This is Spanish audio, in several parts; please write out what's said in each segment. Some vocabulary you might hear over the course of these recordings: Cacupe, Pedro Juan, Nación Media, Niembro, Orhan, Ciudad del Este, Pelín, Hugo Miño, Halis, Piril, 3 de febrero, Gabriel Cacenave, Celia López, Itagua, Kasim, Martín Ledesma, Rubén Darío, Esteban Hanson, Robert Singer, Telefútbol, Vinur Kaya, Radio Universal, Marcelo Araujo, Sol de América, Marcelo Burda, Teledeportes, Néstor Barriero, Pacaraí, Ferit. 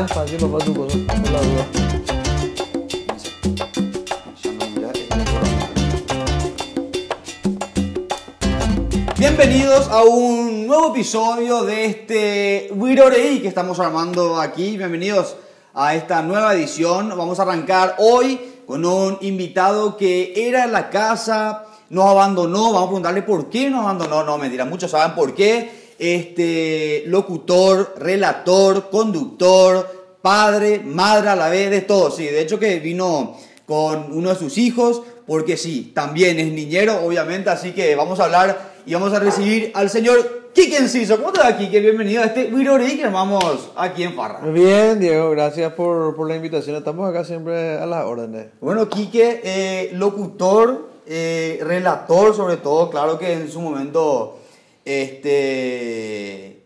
más para que papá tuvo, ¿no? Por la duda. Bienvenidos a un nuevo episodio de este Vyrorei que estamos armando aquí. Bienvenidos a esta nueva edición. Vamos a arrancar hoy con un invitado que era en la casa, nos abandonó. Vamos a preguntarle por qué nos abandonó. No, mentira, muchos saben por qué. Locutor, relator, conductor, padre, madre a la vez, de todo. Sí, de hecho que vino con uno de sus hijos, porque sí, también es niñero, obviamente. Así que vamos a hablar y vamos a recibir al señor Kike Enciso. ¿Cómo te va, Kike? Bienvenido a este Vyrorei que armamos aquí en Farra. Muy bien, Diego. Gracias por la invitación. Estamos acá siempre a las órdenes. Bueno, Kike, locutor, relator sobre todo. Claro que en su momento te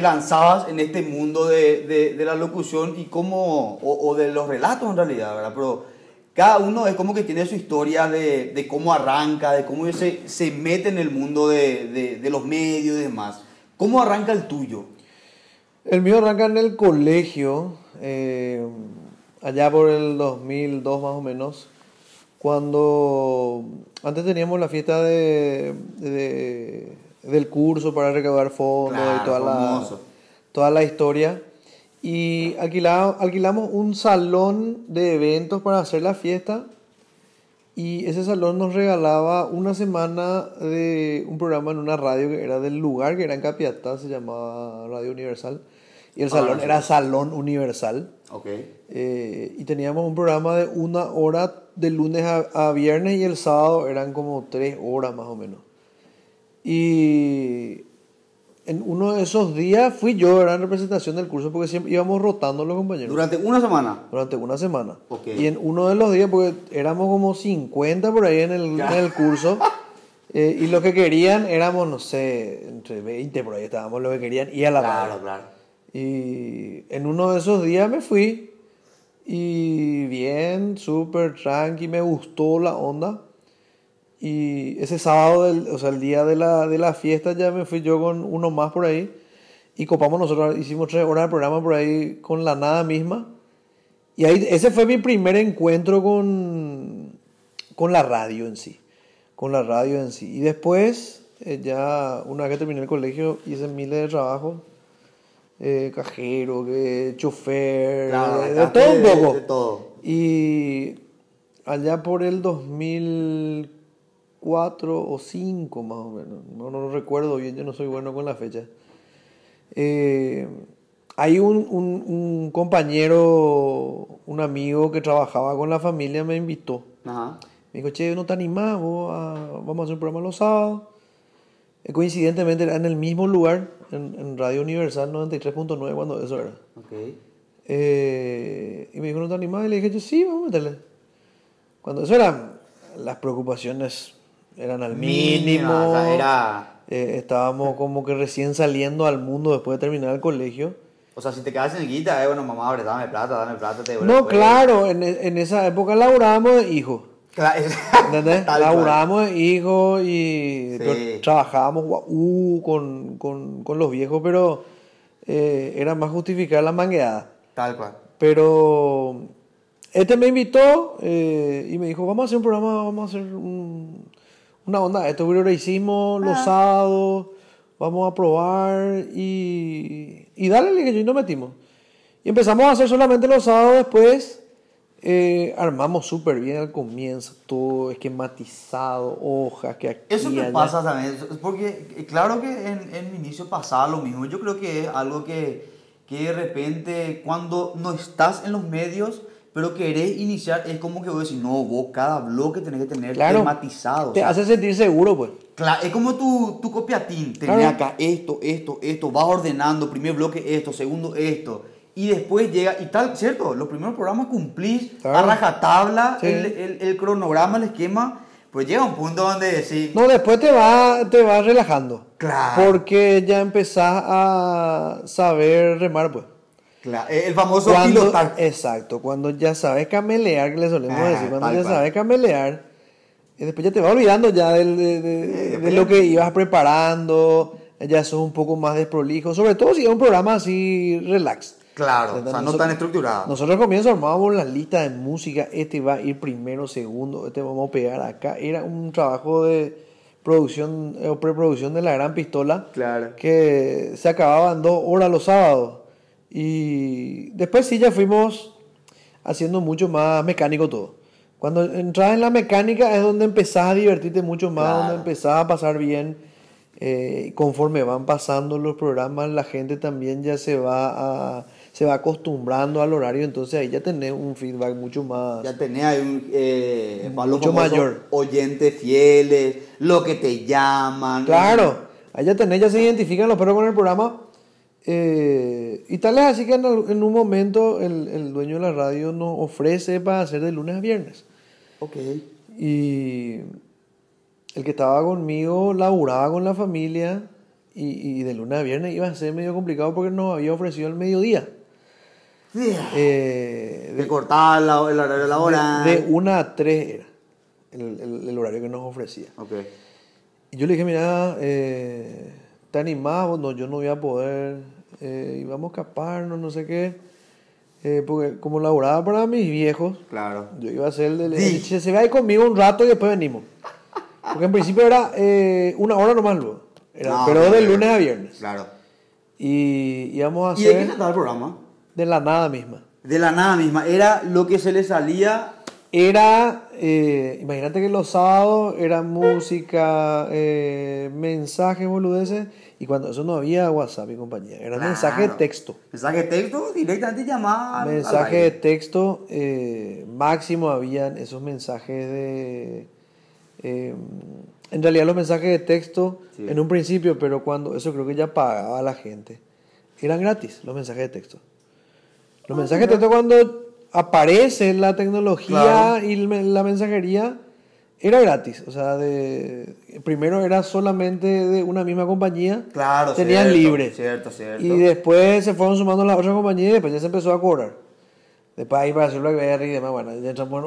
lanzabas en este mundo de la locución y cómo, o de los relatos en realidad, ¿verdad? Pero cada uno es como que tiene su historia de cómo arranca, de cómo se mete en el mundo de los medios y demás. ¿Cómo arranca el tuyo? El mío arranca en el colegio, allá por el 2002 más o menos, cuando antes teníamos la fiesta del curso para recaudar fondos, claro, y toda la historia. Y alquilamos un salón de eventos para hacer la fiesta, y ese salón nos regalaba una semana de un programa en una radio que era del lugar, que era en Capiatá, se llamaba Radio Universal, y el salón era Salón Universal. Okay. Y teníamos un programa de una hora de lunes a viernes, y el sábado eran como 3 horas más o menos. Y en uno de esos días fui yo, era en representación del curso, porque siempre íbamos rotando los compañeros. ¿Durante una semana? Durante una semana. Okay. Y en uno de los días, porque éramos como 50 por ahí en el curso, y los que querían éramos, no sé, entre 20 por ahí estábamos, los que querían ir a la tarde. Claro, claro. Y en uno de esos días me fui, y bien, súper tranqui, me gustó la onda. Y ese sábado, o sea, el día de la fiesta, ya me fui yo con uno más por ahí. Y copamos nosotros, hicimos 3 horas de programa por ahí con la nada misma. Y ahí, ese fue mi primer encuentro con la radio en sí. Con la radio en sí. Y después, ya una vez que terminé el colegio, hice miles de trabajos. Cajero, chofer, claro, de todo un poco. De todo. Y allá por el 2004 o 2005 más o menos, no lo recuerdo bien, yo no soy bueno con la fecha. Hay un compañero, un amigo que trabajaba con la familia, me invitó. Ajá. Me dijo, che, ¿no te animás? Vamos a hacer un programa los sábados. Coincidentemente era en el mismo lugar, en Radio Universal 93.9, cuando eso era. Okay. Y me dijo, ¿no te animás? Y le dije, sí, vamos a meterle. Cuando eso era, las preocupaciones eran al mínimo. O sea, estábamos como que recién saliendo al mundo después de terminar el colegio. O sea, si te quedas en guita, bueno, mamá, abre, dame plata. No, claro, en esa época laburábamos de hijo. Claro. ¿Entendés? Laburábamos de hijo y sí, trabajábamos con los viejos, pero era más justificar la mangueada. Tal cual. Pero este me invitó y me dijo, vamos a hacer un programa, vamos a hacer una onda. Esto lo hicimos los sábados, vamos a probar y dale, le dije yo, y nos metimos. Y empezamos a hacer solamente los sábados. Después armamos súper bien al comienzo, todo esquematizado, hojas que aquí. Eso que pasa también, porque claro que en mi inicio pasaba lo mismo. Yo creo que es algo que de repente cuando no estás en los medios, pero querés iniciar, es como que vos decís, no, vos cada bloque tenés que tener, claro, tematizado. Te hace sentir seguro, pues. Claro, es como tu copiatín. Tenés, claro, acá esto, vas ordenando, primer bloque esto, segundo esto, y después llega, y tal, ¿cierto? Los primeros programas cumplís, claro, a rajatabla, sí, el cronograma, el esquema, pues llega un punto donde decís... No, después te va relajando. Claro. Porque ya empezás a saber remar, pues. Claro, el famoso pilotar. Exacto, cuando ya sabes camelear, que le solemos decir, cuando ya sabes camelear, después ya te vas olvidando ya de lo que ibas preparando, ya sos un poco más desprolijo, sobre todo si es un programa así relax. Claro, o sea, no tan estructurada. Nosotros al comienzo armábamos las listas de música, este va a ir primero, segundo, este vamos a pegar acá. Era un trabajo de producción o preproducción de la Gran Pistola, claro, que se acababa en 2 horas los sábados. Y después sí ya fuimos haciendo mucho más mecánico todo. Cuando entras en la mecánica es donde empezás a divertirte mucho más, claro, donde empezás a pasar bien. Conforme van pasando los programas, la gente también ya se va acostumbrando al horario, entonces ahí ya tenés un feedback mucho más. Ya tenés ahí un mucho mayor. Oyentes fieles, lo que te llaman. Claro, ahí ya tenés, ya se identifican los perros con el programa. Y tal es así que en un momento el dueño de la radio nos ofrece para hacer de lunes a viernes. Ok. Y el que estaba conmigo laburaba con la familia y de lunes a viernes iba a ser medio complicado porque nos había ofrecido el mediodía. Yeah. De cortar el horario laboral. De 1 a 3 era el horario que nos ofrecía. Okay. Y yo le dije, mira, ¿te animás? No, yo no voy a poder, íbamos a escaparnos, no sé qué. Porque como laburaba para mis viejos, claro, yo iba a hacer el del... Sí. Se va a ir conmigo un rato y después venimos. Porque en principio era 1 hora nomás luego. No, pero de lunes a viernes. Claro. Y íbamos a hacer... ¿Y de qué trataba el programa? De la nada misma. De la nada misma. Era lo que se le salía... Era... imagínate que los sábados era música, mensajes, boludeces. Y cuando eso no había WhatsApp y compañía. Era claro, mensaje de texto. Mensaje de texto, directamente llamada. Mensaje de texto. Máximo habían esos mensajes de... en realidad los mensajes de texto, sí, en un principio, pero cuando eso creo que ya pagaba a la gente, eran gratis los mensajes de texto. Los mensajes de texto, cuando aparece la tecnología, claro, y la mensajería, era gratis. O sea, primero era solamente de una misma compañía, claro, tenían cierto, libre, cierto. Y después se fueron sumando las otras compañías y después ya se empezó a cobrar. Después ahí para hacerlo y demás, bueno, ya entramos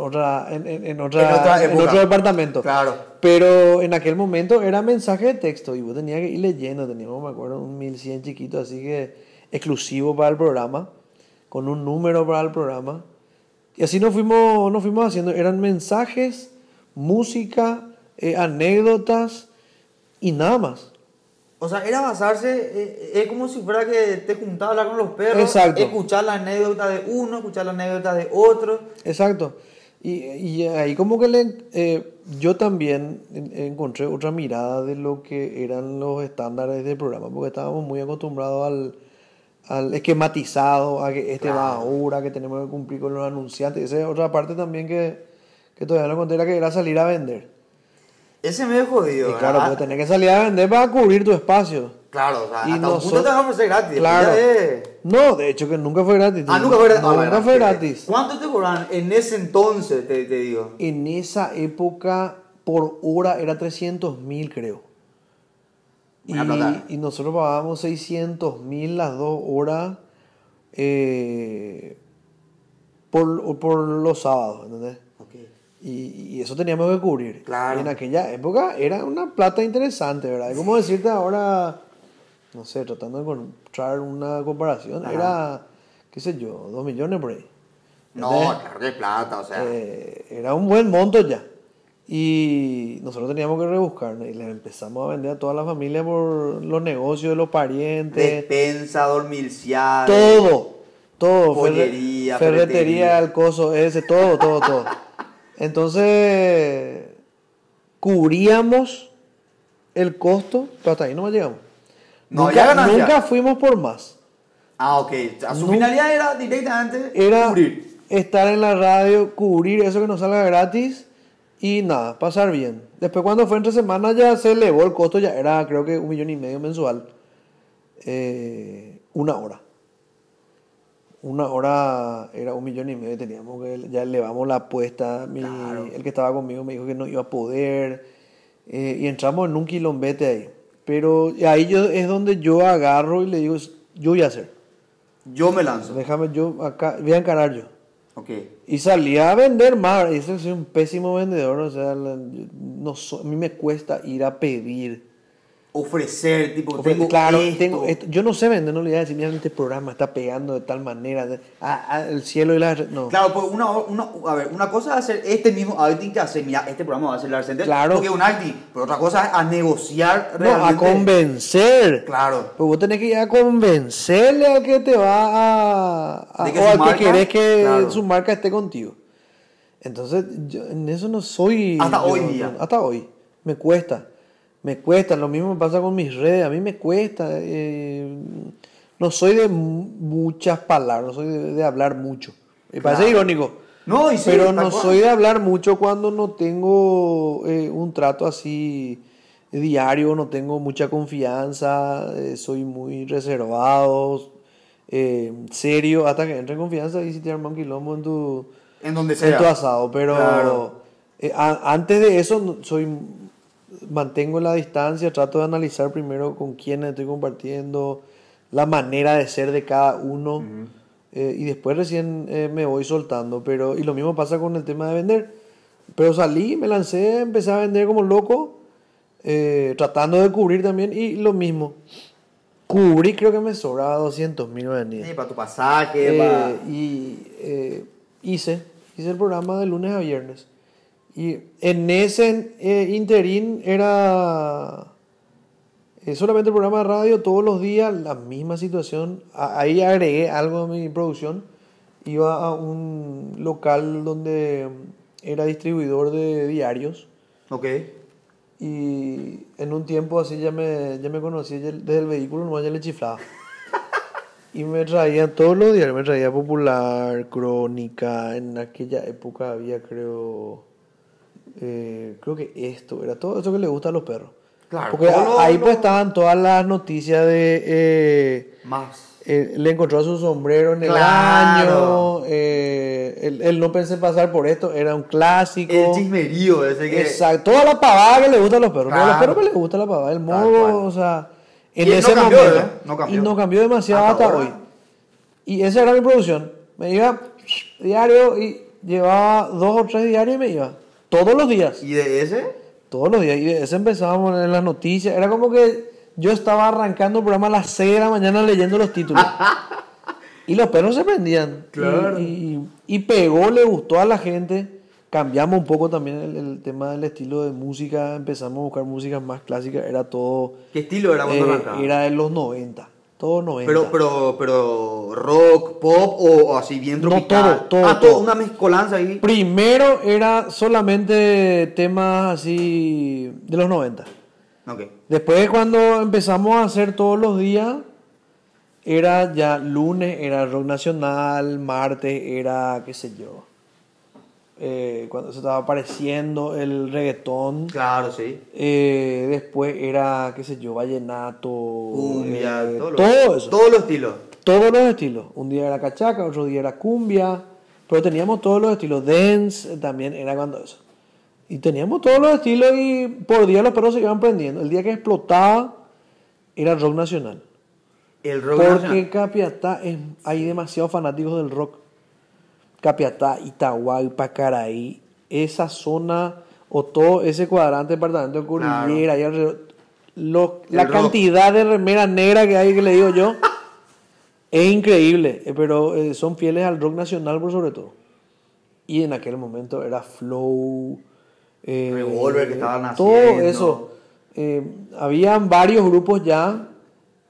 en otro departamento. Claro. Pero en aquel momento era mensaje de texto y vos tenías que ir leyendo. Teníamos, me acuerdo, un 1100 chiquito, así que exclusivo para el programa, con un número para el programa. Y así nos fuimos haciendo. Eran mensajes, música, anécdotas y nada más. O sea, era basarse, es como si fuera que te juntabas a hablar con los perros. Exacto. Escuchar la anécdota de uno, escuchar la anécdota de otro. Exacto. Y ahí como que yo también encontré otra mirada de lo que eran los estándares del programa, porque estábamos muy acostumbrados al esquematizado, a que este claro, va ahora, que tenemos que cumplir con los anunciantes. Esa es otra parte también que todavía no conté, que era salir a vender. Ese medio jodido, y claro, porque tenés que salir a vender para cubrir tu espacio. Claro, o sea, y hasta un punto te vas a ofrecer gratis. Claro. No, de hecho que nunca fue gratis. Ah, nunca fue gratis. Nunca fue gratis. ¿Cuánto te cobraban en ese entonces, te digo? En esa época, por hora, era 300.000, creo. Y nosotros pagábamos 600.000 las 2 horas por los sábados, ¿entendés? Y eso teníamos que cubrir. Claro. En aquella época era una plata interesante, ¿verdad? Es como decirte ahora, no sé, tratando de encontrar una comparación, ajá, era, qué sé yo, 2 millones por ahí. No, claro que es plata, o sea. Era un buen monto ya. Y nosotros teníamos que rebuscarnos y les empezamos a vender a toda la familia por los negocios de los parientes. Despensa, dormilciar. Todo. Pollería, ferretería, el coso ese, todo. Entonces, cubríamos el costo, pero hasta ahí no llegamos. No, nunca fuimos por más. Ah, ok. Su finalidad era directamente cubrir. Estar en la radio, cubrir eso que nos salga gratis y nada, pasar bien. Después cuando fue entre semanas ya se elevó el costo, ya era creo que 1,5 millones mensual. 1 hora. 1 hora era 1,5 millones, teníamos que, ya elevamos la apuesta, claro, el que estaba conmigo me dijo que no iba a poder, y entramos en un quilombete ahí, pero ahí es donde yo agarro y le digo, yo voy a hacer. Yo me lanzo. Déjame, yo acá, voy a encarar yo. Okay. Y salí a vender más, y soy un pésimo vendedor, o sea, a mí me cuesta ir a pedir. ofrecer, tipo, tengo, claro, esto. Tengo esto. Yo no sé vender, no le voy a decir, mira, este programa está pegando de tal manera, al cielo y la... No. Claro, pues una cosa es hacer este mismo outing que hace, mira, este programa va a hacer la Argentina, claro, porque es un outing, pero otra cosa es a negociar realmente. No, a convencer. Claro. Pues vos tenés que ir a convencerle al que te va a o al que querés que, claro, su marca esté contigo. Entonces, yo en eso no soy... Hasta hoy. Me cuesta. Me cuesta, lo mismo me pasa con mis redes, a mí me cuesta. No soy de muchas palabras, no soy de hablar mucho. Me parece irónico. No, y sí, pero no soy de hablar mucho cuando no tengo un trato así diario, no tengo mucha confianza, soy muy reservado, serio, hasta que entre en confianza y si te arma un quilombo en tu asado. Pero claro, antes de eso mantengo la distancia, trato de analizar primero con quién estoy compartiendo, la manera de ser de cada uno, y después recién me voy soltando. Pero y lo mismo pasa con el tema de vender. Pero salí, me lancé, empecé a vender como loco, tratando de cubrir también, y lo mismo, cubrí, creo que me sobraba 200.000 vendidas. Para tu pasaje, para... Hice el programa de lunes a viernes. Y en ese interín era solamente el programa de radio todos los días, la misma situación. Ahí agregué algo a mi producción. Iba a un local donde era distribuidor de diarios. Ok. Y en un tiempo así ya me conocí desde el vehículo, nomás ya le chiflaba. Y me traía todos los diarios, me traía Popular, Crónica. En aquella época había, creo que esto era todo esto que le gusta a los perros, claro, porque pues estaban todas las noticias de más le encontró a su sombrero en el año, él no pensé pasar por esto, era un clásico, el chismerío ese que... Exacto, toda la pavada que le gusta a los perros, claro, no, a los perros que les gusta la pavada, el modo, claro, o sea, en y ese no cambió, momento no cambió. Y no cambió demasiado hasta hoy, y esa era mi producción. Me iba diario y llevaba 2 o 3 diarios y me iba todos los días. ¿Y de ese? Todos los días. Y de ese empezábamos en las noticias. Era como que yo estaba arrancando el programa a las 6 de la mañana leyendo los títulos. Y los perros se prendían. Claro. Y pegó, le gustó a la gente. Cambiamos un poco también el tema del estilo de música. Empezamos a buscar músicas más clásicas. Era todo... ¿Qué estilo era cuando arrancaba? Era de los 90. Todo 90. Pero rock, pop o así bien tropical. No, todo. Todo, una mezcolanza ahí. Primero era solamente temas así de los 90. Okay. Después cuando empezamos a hacer todos los días, era ya lunes, era rock nacional, martes era, qué sé yo, cuando se estaba apareciendo el reggaetón. Claro, sí. Después era, qué sé yo, vallenato. Cumbia, todo eso. Todos los estilos. Todos los estilos. Un día era cachaca, otro día era cumbia. Pero teníamos todos los estilos. Dance también era cuando eso. Y teníamos todos los estilos y por día los perros se iban prendiendo. El día que explotaba era rock nacional. El rock nacional. Porque en Capiatá hay demasiados fanáticos del rock. Capiatá, Itagua, Pacaraí, esa zona o todo ese cuadrante, departamento de Cordillera, claro, alrededor, la rock, cantidad de remeras negras que hay, que le digo yo, es increíble, pero son fieles al rock nacional por sobre todo. Y en aquel momento era Flow, Revolver, que estaban haciendo. Todo eso. Habían varios grupos ya,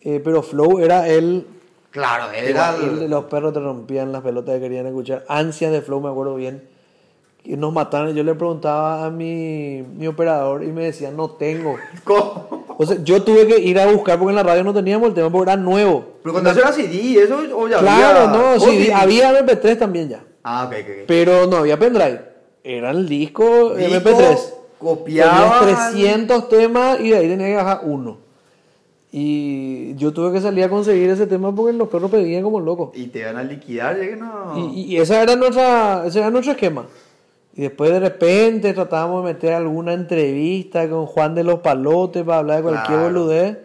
pero Flow era el... Claro, los perros te rompían las pelotas que querían escuchar. Ansias de Flow, me acuerdo bien. Nos mataron. Yo le preguntaba a mi operador y me decía, no tengo. ¿Cómo? O sea, yo tuve que ir a buscar porque en la radio no teníamos el tema porque era nuevo. Pero cuando eso era CD, eso ya claro, había... no, CD, había MP3 también ya. Ah, ok. Pero no había pendrive. Era el disco MP3. Copiaban. Tenías 300 temas y de ahí tenías que bajar uno. Y yo tuve que salir a conseguir ese tema porque los perros pedían como locos. Y te iban a liquidar, ya que no... Y ese era nuestro esquema. Y después de repente tratábamos de meter alguna entrevista con Juan de los Palotes para hablar de cualquier boludez.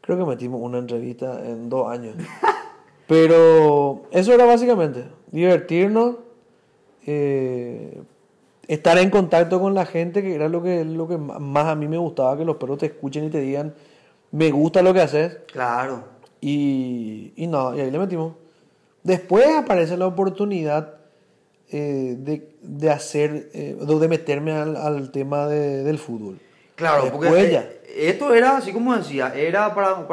Creo que metimos una entrevista en 2 años. Pero eso era básicamente divertirnos, estar en contacto con la gente, que era lo que más a mí me gustaba, que los perros te escuchen y te digan... me gusta lo que haces. Claro. Y ahí le metimos. Después aparece la oportunidad de meterme al tema del fútbol. Claro, después porque esto era, así como decía, era para un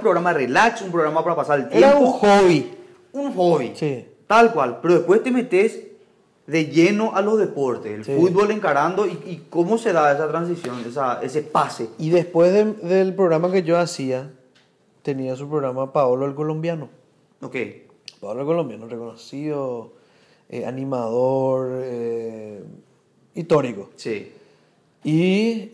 programa de relax, un programa para pasar el tiempo. Era un hobby. Un hobby, sí. Tal cual. Pero después te metes de lleno a los deportes, el fútbol encarando, y cómo se da esa transición, ese pase. Y después del programa que yo hacía, tenía su programa Paolo el Colombiano. Ok. Paolo el Colombiano, reconocido, animador, histórico. Sí. Y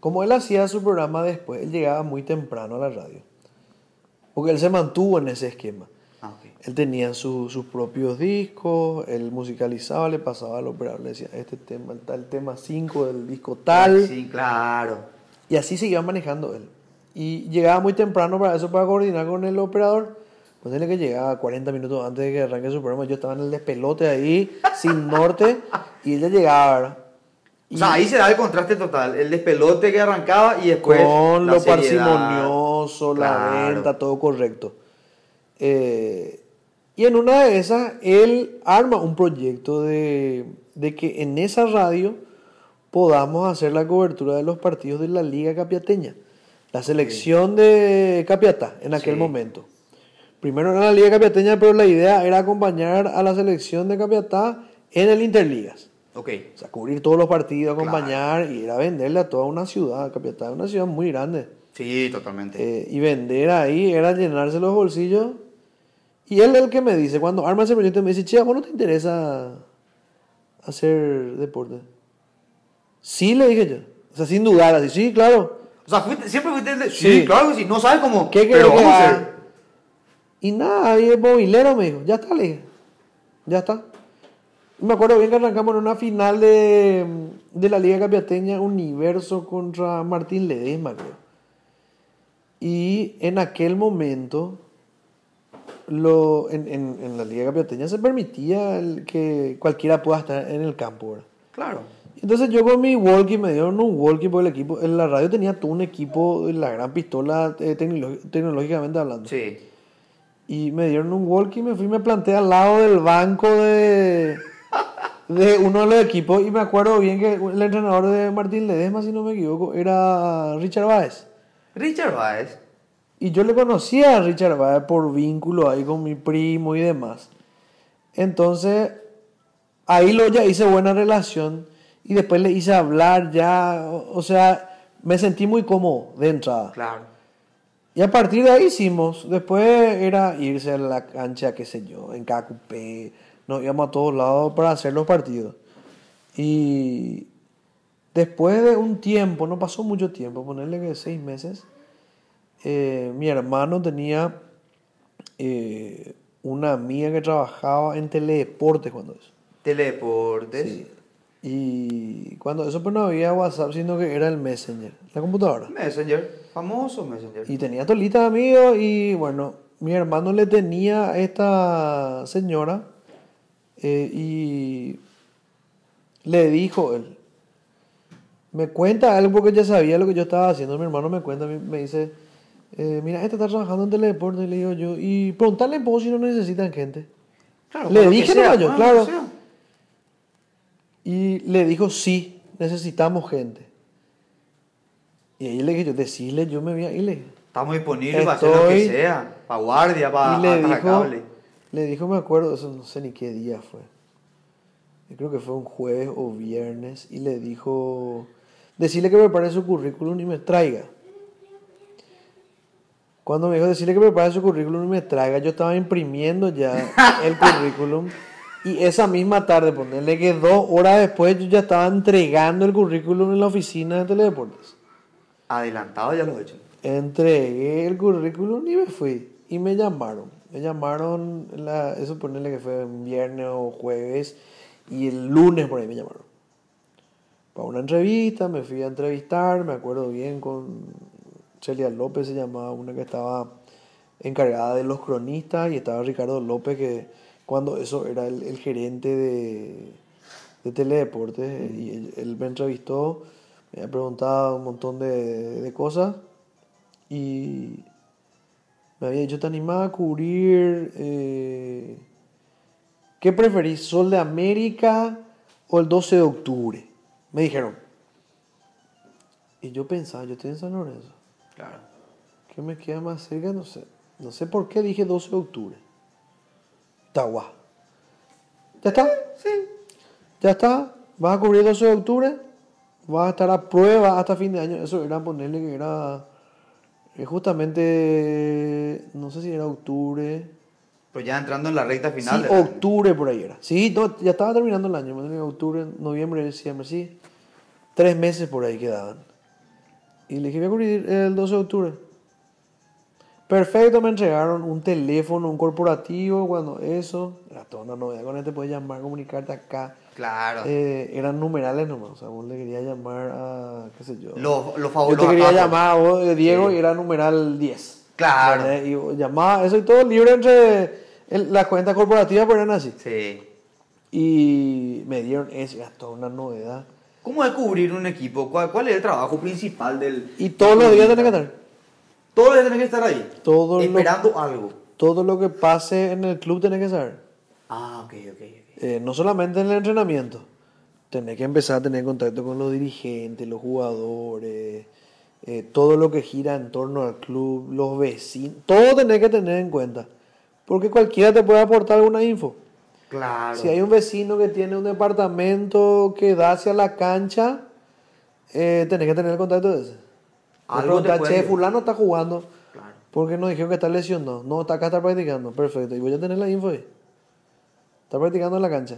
como él hacía su programa después, él llegaba muy temprano a la radio. Porque él se mantuvo en ese esquema. Ah, okay. Él tenía sus propios discos, él musicalizaba, le pasaba al operador, le decía, este tema, tal tema 5 del disco tal. Sí, claro. Y así se iba manejando él. Y llegaba muy temprano para eso, para coordinar con el operador. Pues él que llegaba 40 minutos antes de que arranque su programa, yo estaba en el despelote ahí, sin norte, y ella llegaba, ¿verdad? O sea, ahí se da el contraste total, el despelote que arrancaba y después con lo parsimonioso, la venta, todo correcto. Y en una de esas, él arma un proyecto de que en esa radio podamos hacer la cobertura de los partidos de la Liga Capiateña, la selección de Capiatá en aquel momento. Primero era la Liga Capiateña, pero la idea era acompañar a la selección de Capiatá en el Interligas. Okay. O sea, cubrir todos los partidos, acompañar, y ir a venderle a toda una ciudad. Capiatá es una ciudad muy grande. Sí, totalmente. Y vender ahí era llenarse los bolsillos. Y él es el que me dice, cuando arma ese proyecto, me dice, che, ¿a vos no te interesa hacer deporte? Sí, le dije yo. O sea, sin dudar, así, sí, claro. O sea, siempre fuiste el de... Sí, claro que sí, no sabes cómo. ¿Qué pero vamos a hacer? Y nada, ahí es movilero, me dijo. Ya está, le dije. Ya está. Me acuerdo bien que arrancamos en una final de la Liga Capiateña, Universo contra Martín Ledesma, creo. Y en aquel momento, en la Liga Capiateña se permitía que cualquiera pueda estar en el campo, ¿verdad? Claro. Entonces yo con mi walkie, me dieron un walkie por el equipo. En la radio tenía todo un equipo, la gran pistola, tecnológicamente hablando. Sí. Y me dieron un walkie, me fui y me planté al lado del banco de uno de los equipos, y me acuerdo bien que el entrenador de Martín Ledesma, si no me equivoco, era Richard Báez. Richard Báez. Y yo le conocía a Richard Báez por vínculo ahí con mi primo y demás. Entonces, ahí ya hice buena relación, y después le hice hablar ya, o sea, me sentí muy cómodo de entrada. Claro. Y a partir de ahí hicimos, después era irse a la cancha, qué sé yo, en Cacupe, nos íbamos a todos lados para hacer los partidos. Y después de un tiempo, no pasó mucho tiempo, ponerle que 6 meses, mi hermano tenía una amiga que trabajaba en Teledeportes cuando eso. ¿Teledeportes? Sí. Y cuando eso, pues no había WhatsApp, sino que era el Messenger, la computadora. Messenger, famoso Messenger. Y tenía tolita de amigos, y bueno, mi hermano le tenía a esta señora, y le dijo él, me cuenta algo porque ya sabía lo que yo estaba haciendo. Mi hermano me cuenta, me dice, mira, este está trabajando en Teledeportes, le digo yo, y preguntarle vos si no necesitan gente. Claro, le dije sea, yo, claro. Y le dijo, sí, necesitamos gente. Y ahí le dije yo, decirle, yo me voy a irle. Estamos disponibles para hacer lo que sea, para guardia, para atacable. Le dijo, me acuerdo, eso no sé ni qué día fue. Yo creo que fue un jueves o viernes. Y le dijo, decirle que prepare su currículum y me traiga. Cuando me dijo, decirle que prepare su currículum y me traiga, yo estaba imprimiendo ya el currículum. Y esa misma tarde, ponerle que 2 horas después, yo ya estaba entregando el currículum en la oficina de Teledeportes. Adelantado ya lo he hecho. Entregué el currículum y me fui. Y me llamaron. Me llamaron, eso ponerle que fue viernes o jueves, y el lunes por ahí me llamaron. Para una entrevista, me fui a entrevistar, me acuerdo bien, con Celia López se llamaba, una que estaba encargada de los cronistas, y estaba Ricardo López, que cuando eso era el gerente de Teledeportes, y él me entrevistó, me preguntaba un montón de cosas y me había dicho, ¿te animás a cubrir? ¿Qué preferís, Sol de América o el 12 de octubre? Me dijeron. Y yo pensaba, yo estoy en San Lorenzo. Claro. ¿Qué me queda más cerca? No sé. No sé por qué dije 12 de octubre. Itagua. ¿Ya está? Sí. ¿Ya está? ¿Vas a cubrir el 12 de octubre? ¿Vas a estar a prueba hasta fin de año? Eso era ponerle que era... Justamente, no sé si era octubre. Pues ya entrando en la recta final. Sí, octubre por ahí era. Sí, no, ya estaba terminando el año. Octubre, noviembre, diciembre, sí. 3 meses por ahí quedaban. Y le dije, voy a cubrir el 12 de octubre. Perfecto, me entregaron un teléfono, un corporativo, cuando eso, era toda una novedad, con este podés llamar, comunicarte acá. Claro. Eran numerales nomás, o sea, vos le querías llamar a, qué sé yo. Los fabulosos. Yo te quería llamar a vos, Diego, sí. Y era numeral 10. Claro. ¿Vale? Y llamaba, eso y todo libre entre las cuentas corporativas, pero eran así. Sí. Y me dieron eso, era toda una novedad. ¿Cómo es cubrir un equipo? ¿Cuál es el trabajo principal del... Y todos los días tenés que estar. Todos tenés que estar ahí, esperando algo. Todo lo que pase en el club tenés que saber. Ah, ok. No solamente en el entrenamiento. Tenés que empezar a tener contacto con los dirigentes, los jugadores, todo lo que gira en torno al club, los vecinos. Todo tenés que tener en cuenta. Porque cualquiera te puede aportar alguna info. Claro. Si hay un vecino que tiene un departamento que da hacia la cancha, tenés que tener el contacto de ese. Algo te che, fulano está jugando, claro. Porque nos dijeron que está lesionado. No, está acá, está practicando. Perfecto. Y voy a tener la info ahí. Está practicando en la cancha.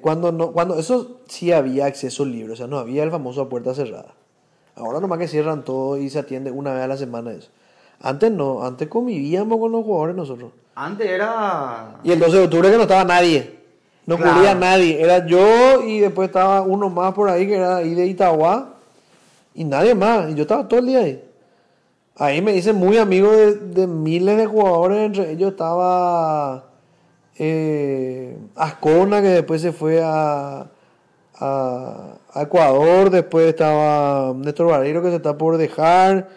Cuando eso sí había acceso libre, o sea, no había el famoso a puerta cerrada. Ahora nomás que cierran todo y se atiende una vez a la semana eso. Antes no, antes convivíamos con los jugadores nosotros. Antes era... Y el 12 de octubre que no estaba nadie. No claro. Cubría nadie. Era yo y después estaba uno más por ahí que era ahí de Itagua. Y nadie más, y yo estaba todo el día ahí. Ahí me hice muy amigo de miles de jugadores, entre ellos estaba Ascona, que después se fue a Ecuador, después estaba Néstor Barriero, que se está por dejar,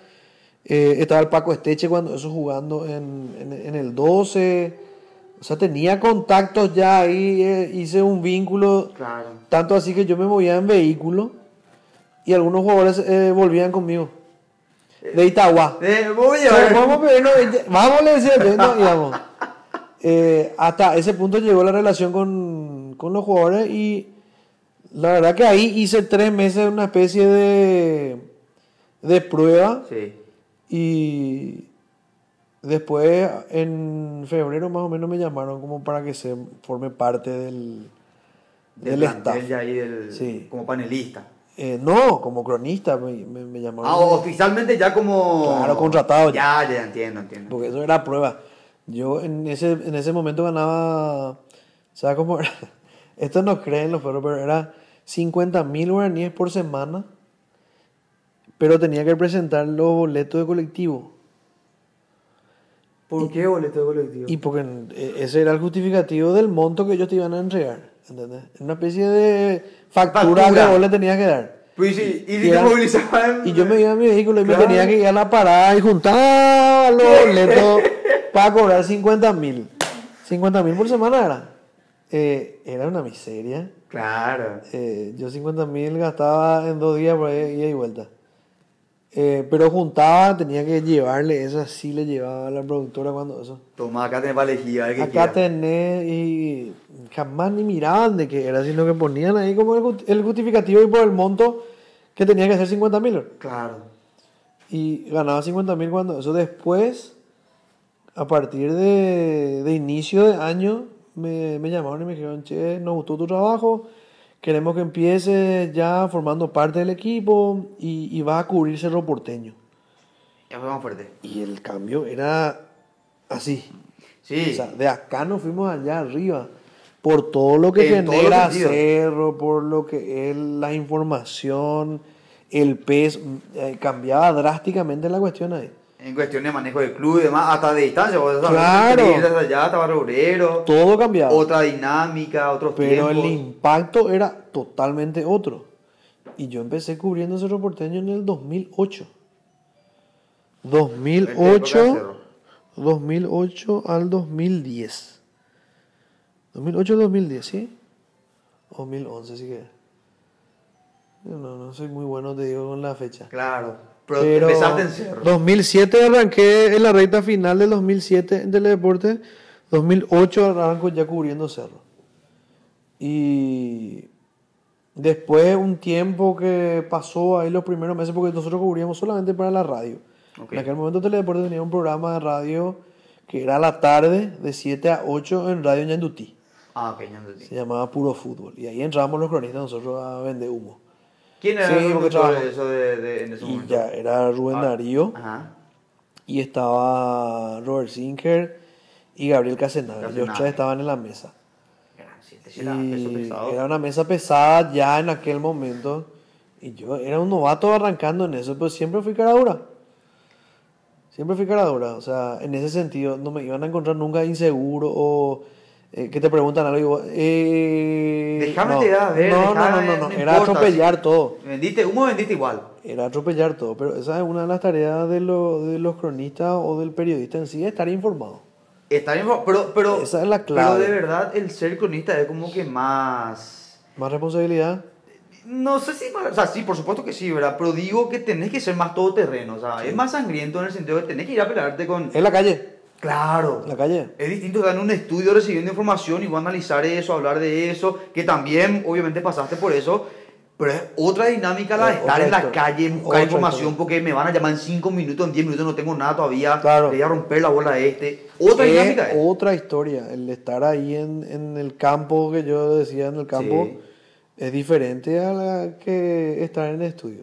estaba el Paco Esteche cuando eso jugando en el 12, o sea, tenía contactos ya ahí, hice un vínculo, claro. Tanto así que yo me movía en vehículo. Y algunos jugadores volvían conmigo. De Itagua. Vamos, hasta ese punto llegó la relación con los jugadores. Y la verdad que ahí hice 3 meses una especie de prueba. Sí. Y después en febrero más o menos me llamaron como para que se forme parte del staff. Ahí sí. Como panelista. No, como cronista me llamaron. Ah, oficialmente ya como... Claro, contratado. Ya, entiendo. Porque eso era prueba. Yo en ese momento ganaba... ¿Sabes cómo era? Esto no creen los perros, pero era 50.000 guaraníes por semana. Pero tenía que presentar los boletos de colectivo. ¿Por qué boletos de colectivo? Y porque ese era el justificativo del monto que ellos te iban a entregar. ¿Entendés? Una especie de factura que vos le tenías que dar. Pues sí, y si te movilizabas. Y yo me iba a mi vehículo y claro. Me tenía que ir a la parada y juntar los boletos para cobrar 50.000. 50.000 por semana era. Era una miseria. Claro. Yo 50.000 gastaba en 2 días por ahí, ida y vuelta. Pero juntaba, tenía que llevarle, esa sí le llevaba a la productora cuando eso. Tomá, acá tenés valejía. Acá tenés y jamás ni miraban de qué era, sino que ponían ahí como el justificativo y por el monto que tenía que hacer 50.000. Claro. Y ganaba 50.000 cuando eso. Después, a partir de inicio de año, me llamaron y me dijeron, che, nos gustó tu trabajo. Queremos que empieces ya formando parte del equipo y vas a cubrir Cerro Porteño. Ya fue más fuerte. Y el cambio era así. Sí. O sea, de acá nos fuimos allá arriba. Por todo lo que genera Cerro, por lo que es la información, el peso. Cambiaba drásticamente la cuestión ahí. En cuestión de manejo del club y demás, hasta de distancia. Claro. Hasta allá, hasta Barrobrero. Todo cambiaba. Otra dinámica, otros tiempos. Pero el impacto era totalmente otro. Y yo empecé cubriendo Cerro Porteño en el 2008. 2008 al 2010. 2008 al 2010, ¿sí? 2011, sí que... No soy muy bueno, te digo, con la fecha. Claro, pero empezaste en Cerro. 2007 arranqué en la recta final del 2007 en Teledeportes. 2008 arranco ya cubriendo Cerro. Y después un tiempo que pasó ahí los primeros meses, porque nosotros cubríamos solamente para la radio. Okay. En aquel momento Teledeportes tenía un programa de radio que era a la tarde de 7 a 8 en Radio Ñandutí. Ah, ok, Ñandutí. Se llamaba Puro Fútbol. Y ahí entramos los cronistas nosotros a vender humo. ¿Quién era el conductor en ese momento? Ya, era Rubén Darío. Ajá. Y estaba Robert Singer y Gabriel Cacenave. Los tres estaban en la mesa. Era una mesa pesada ya en aquel momento. Y yo era un novato arrancando en eso, pero siempre fui cara dura. O sea, en ese sentido no me iban a encontrar nunca inseguro o... que te preguntan algo y déjame tirar, no, era atropellar todo. Vendiste humo, vendiste igual. Era atropellar todo, pero esa es una de las tareas de los cronistas o del periodista en sí, estar informado. Estar informado, pero esa es la clave. Pero de verdad el ser cronista es como que más responsabilidad. No sé si más, o sea, sí, por supuesto que sí, ¿verdad? Pero digo que tenés que ser más todoterreno, o sea, sí. Es más sangriento en el sentido de que tenés que ir a pelearte con... En la calle. Claro. La calle. Es distinto estar en un estudio recibiendo información y voy a analizar eso, hablar de eso, que también obviamente pasaste por eso, pero es otra dinámica la de estar en la calle, buscar información, porque me van a llamar en 5 minutos, en 10 minutos, no tengo nada todavía, claro. Voy a romper la bola de este. Otra dinámica es. Otra historia, el estar ahí en el campo, que yo decía en el campo, sí. Es diferente a la que estar en el estudio.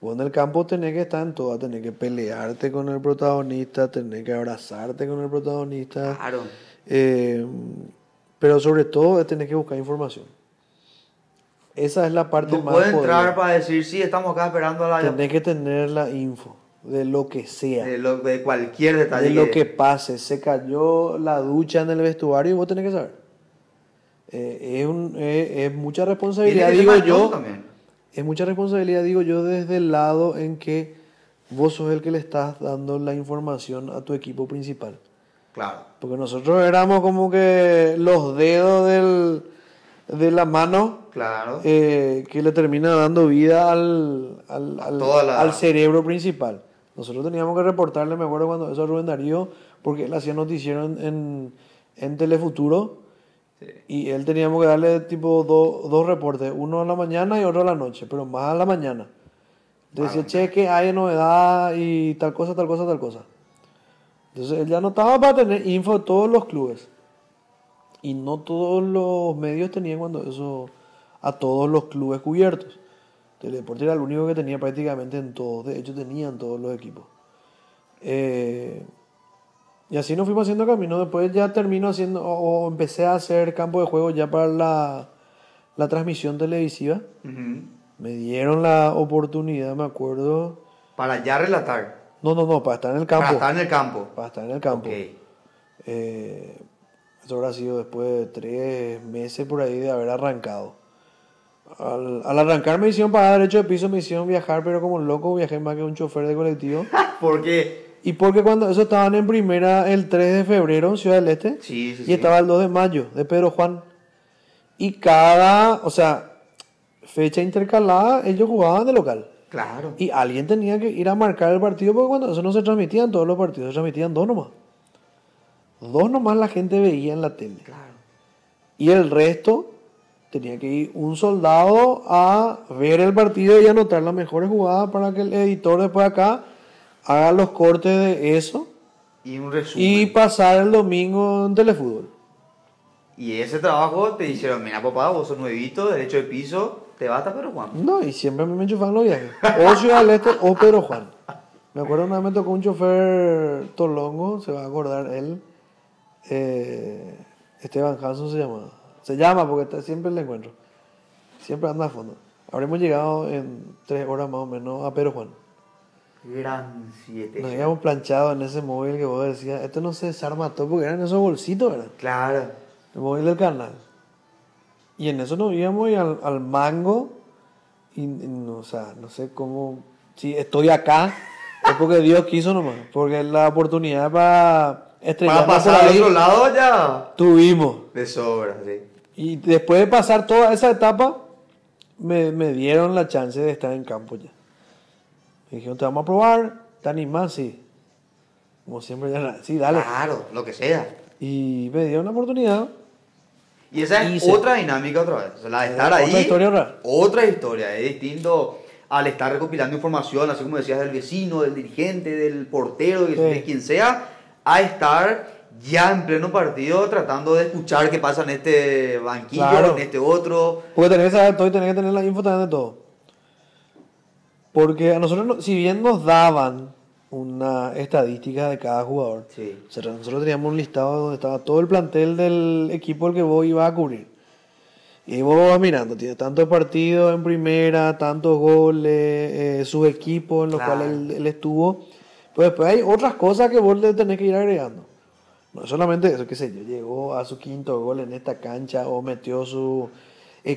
Vos en el campo tenés que estar en toda, tenés que pelearte con el protagonista, tenés que abrazarte con el protagonista. Claro. Pero sobre todo tenés que buscar información. Esa es la parte más importante. No puedo entrar para decir, sí, estamos acá esperando a la... Tenés que tener la info de lo que sea. De cualquier detalle. De lo que pase. Se cayó la ducha en el vestuario y vos tenés que saber. Es mucha responsabilidad, digo yo. También. Es mucha responsabilidad, digo yo, desde el lado en que vos sos el que le estás dando la información a tu equipo principal. Claro. Porque nosotros éramos como que los dedos de la mano, claro. Que le termina dando vida al cerebro principal. Nosotros teníamos que reportarle, me acuerdo cuando eso a Rubén Darío, porque él hacía noticiero en Telefuturo. Sí. Y él teníamos que darle tipo dos reportes, uno a la mañana y otro a la noche, pero más a la mañana. Decía, che, que hay novedad y tal cosa, tal cosa, tal cosa. Entonces él ya anotaba para tener info de todos los clubes. Y no todos los medios tenían cuando eso a todos los clubes cubiertos. Teledeportes era el único que tenía prácticamente en todos, de hecho tenían todos los equipos. Y así nos fuimos haciendo camino. Después ya termino haciendo, o empecé a hacer campo de juego ya para la transmisión televisiva. Uh-huh. Me dieron la oportunidad, me acuerdo. ¿Para ya relatar? No, para estar en el campo. Para estar en el campo. Okay. Eso habrá sido después de 3 meses por ahí de haber arrancado. Al arrancar me hicieron pagar derecho de piso, me hicieron viajar, pero como loco viajé más que un chofer de colectivo. ¿Por qué? Y porque cuando eso estaban en primera el 3 de febrero en Ciudad del Este, sí. Estaba el 2 de mayo de Pedro Juan. Y fecha intercalada, ellos jugaban de local. Claro. Y alguien tenía que ir a marcar el partido porque cuando eso no se transmitían todos los partidos, se transmitían dos nomás. Dos nomás la gente veía en la tele. Claro. Y el resto tenía que ir un soldado a ver el partido y anotar las mejores jugadas para que el editor después acá haga los cortes de eso y un resumen y pasar el domingo en Telefútbol. Y ese trabajo te dijeron, mira papá, vos sos nuevito, derecho de piso, te basta Pedro Juan. No, y siempre me enchufaban los viajes, o Ciudad del Este o Pedro Juan. Me acuerdo una vez me tocó un chofer tolongo, se va a acordar él, Esteban Hanson se llama porque siempre le encuentro, siempre anda a fondo. Habremos llegado en 3 horas más o menos a Pedro Juan. Gran 7. Nos habíamos planchado en ese móvil que vos decías, esto no se desarma todo porque eran esos bolsitos, ¿verdad? Claro. El móvil del canal. Y en eso nos íbamos y al mango y no, o sea, no sé cómo, si estoy acá es porque Dios quiso nomás, porque la oportunidad para estrellarnos para pasar al otro lado ya tuvimos de sobra, sí. Y después de pasar toda esa etapa me dieron la chance de estar en campo ya. Me dijeron, te vamos a probar, te animás, sí. Como siempre, ya, sí, dale. Claro, lo que sea. Y me dieron la oportunidad. Y esa es otra dinámica otra vez. O sea, la de estar ahí. Otra historia ahora. Otra historia. Es distinto al estar recopilando información, así como decías, del vecino, del dirigente, del portero, de quien sea, a estar ya en pleno partido tratando de escuchar qué pasa en este banquillo, claro, en este otro. Porque tenés que saber todo y tenés que tener la info también de todo. Porque a nosotros, si bien nos daban una estadística de cada jugador, sí, o sea, nosotros teníamos un listado donde estaba todo el plantel del equipo al que vos ibas a cubrir. Y vos vas mirando, tiene tantos partidos en primera, tantos goles, sus equipos en los claro, cuales él estuvo. Pues después hay otras cosas que vos le tenés que ir agregando. No solamente eso, qué sé yo, llegó a su quinto gol en esta cancha o metió su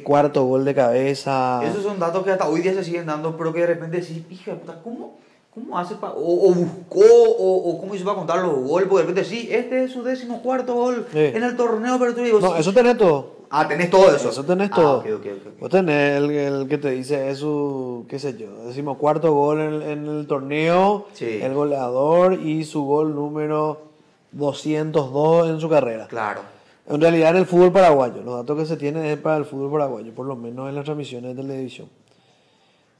cuarto gol de cabeza. Esos son datos que hasta hoy día se siguen dando, pero que de repente decís, hija puta, ¿cómo hace para...? O buscó, o cómo hizo para contar los goles, porque de repente sí, este es su 14º gol en el torneo, pero tú digo... No, sí, eso tenés todo. Ah, tenés todo eso. Eso tenés todo. Okay. Vos tenés el que te dice es su, qué sé yo, 14º gol en el torneo, sí, el goleador y su gol número 202 en su carrera. Claro. En realidad en el fútbol paraguayo, los datos que se tienen es para el fútbol paraguayo, por lo menos en las transmisiones de televisión.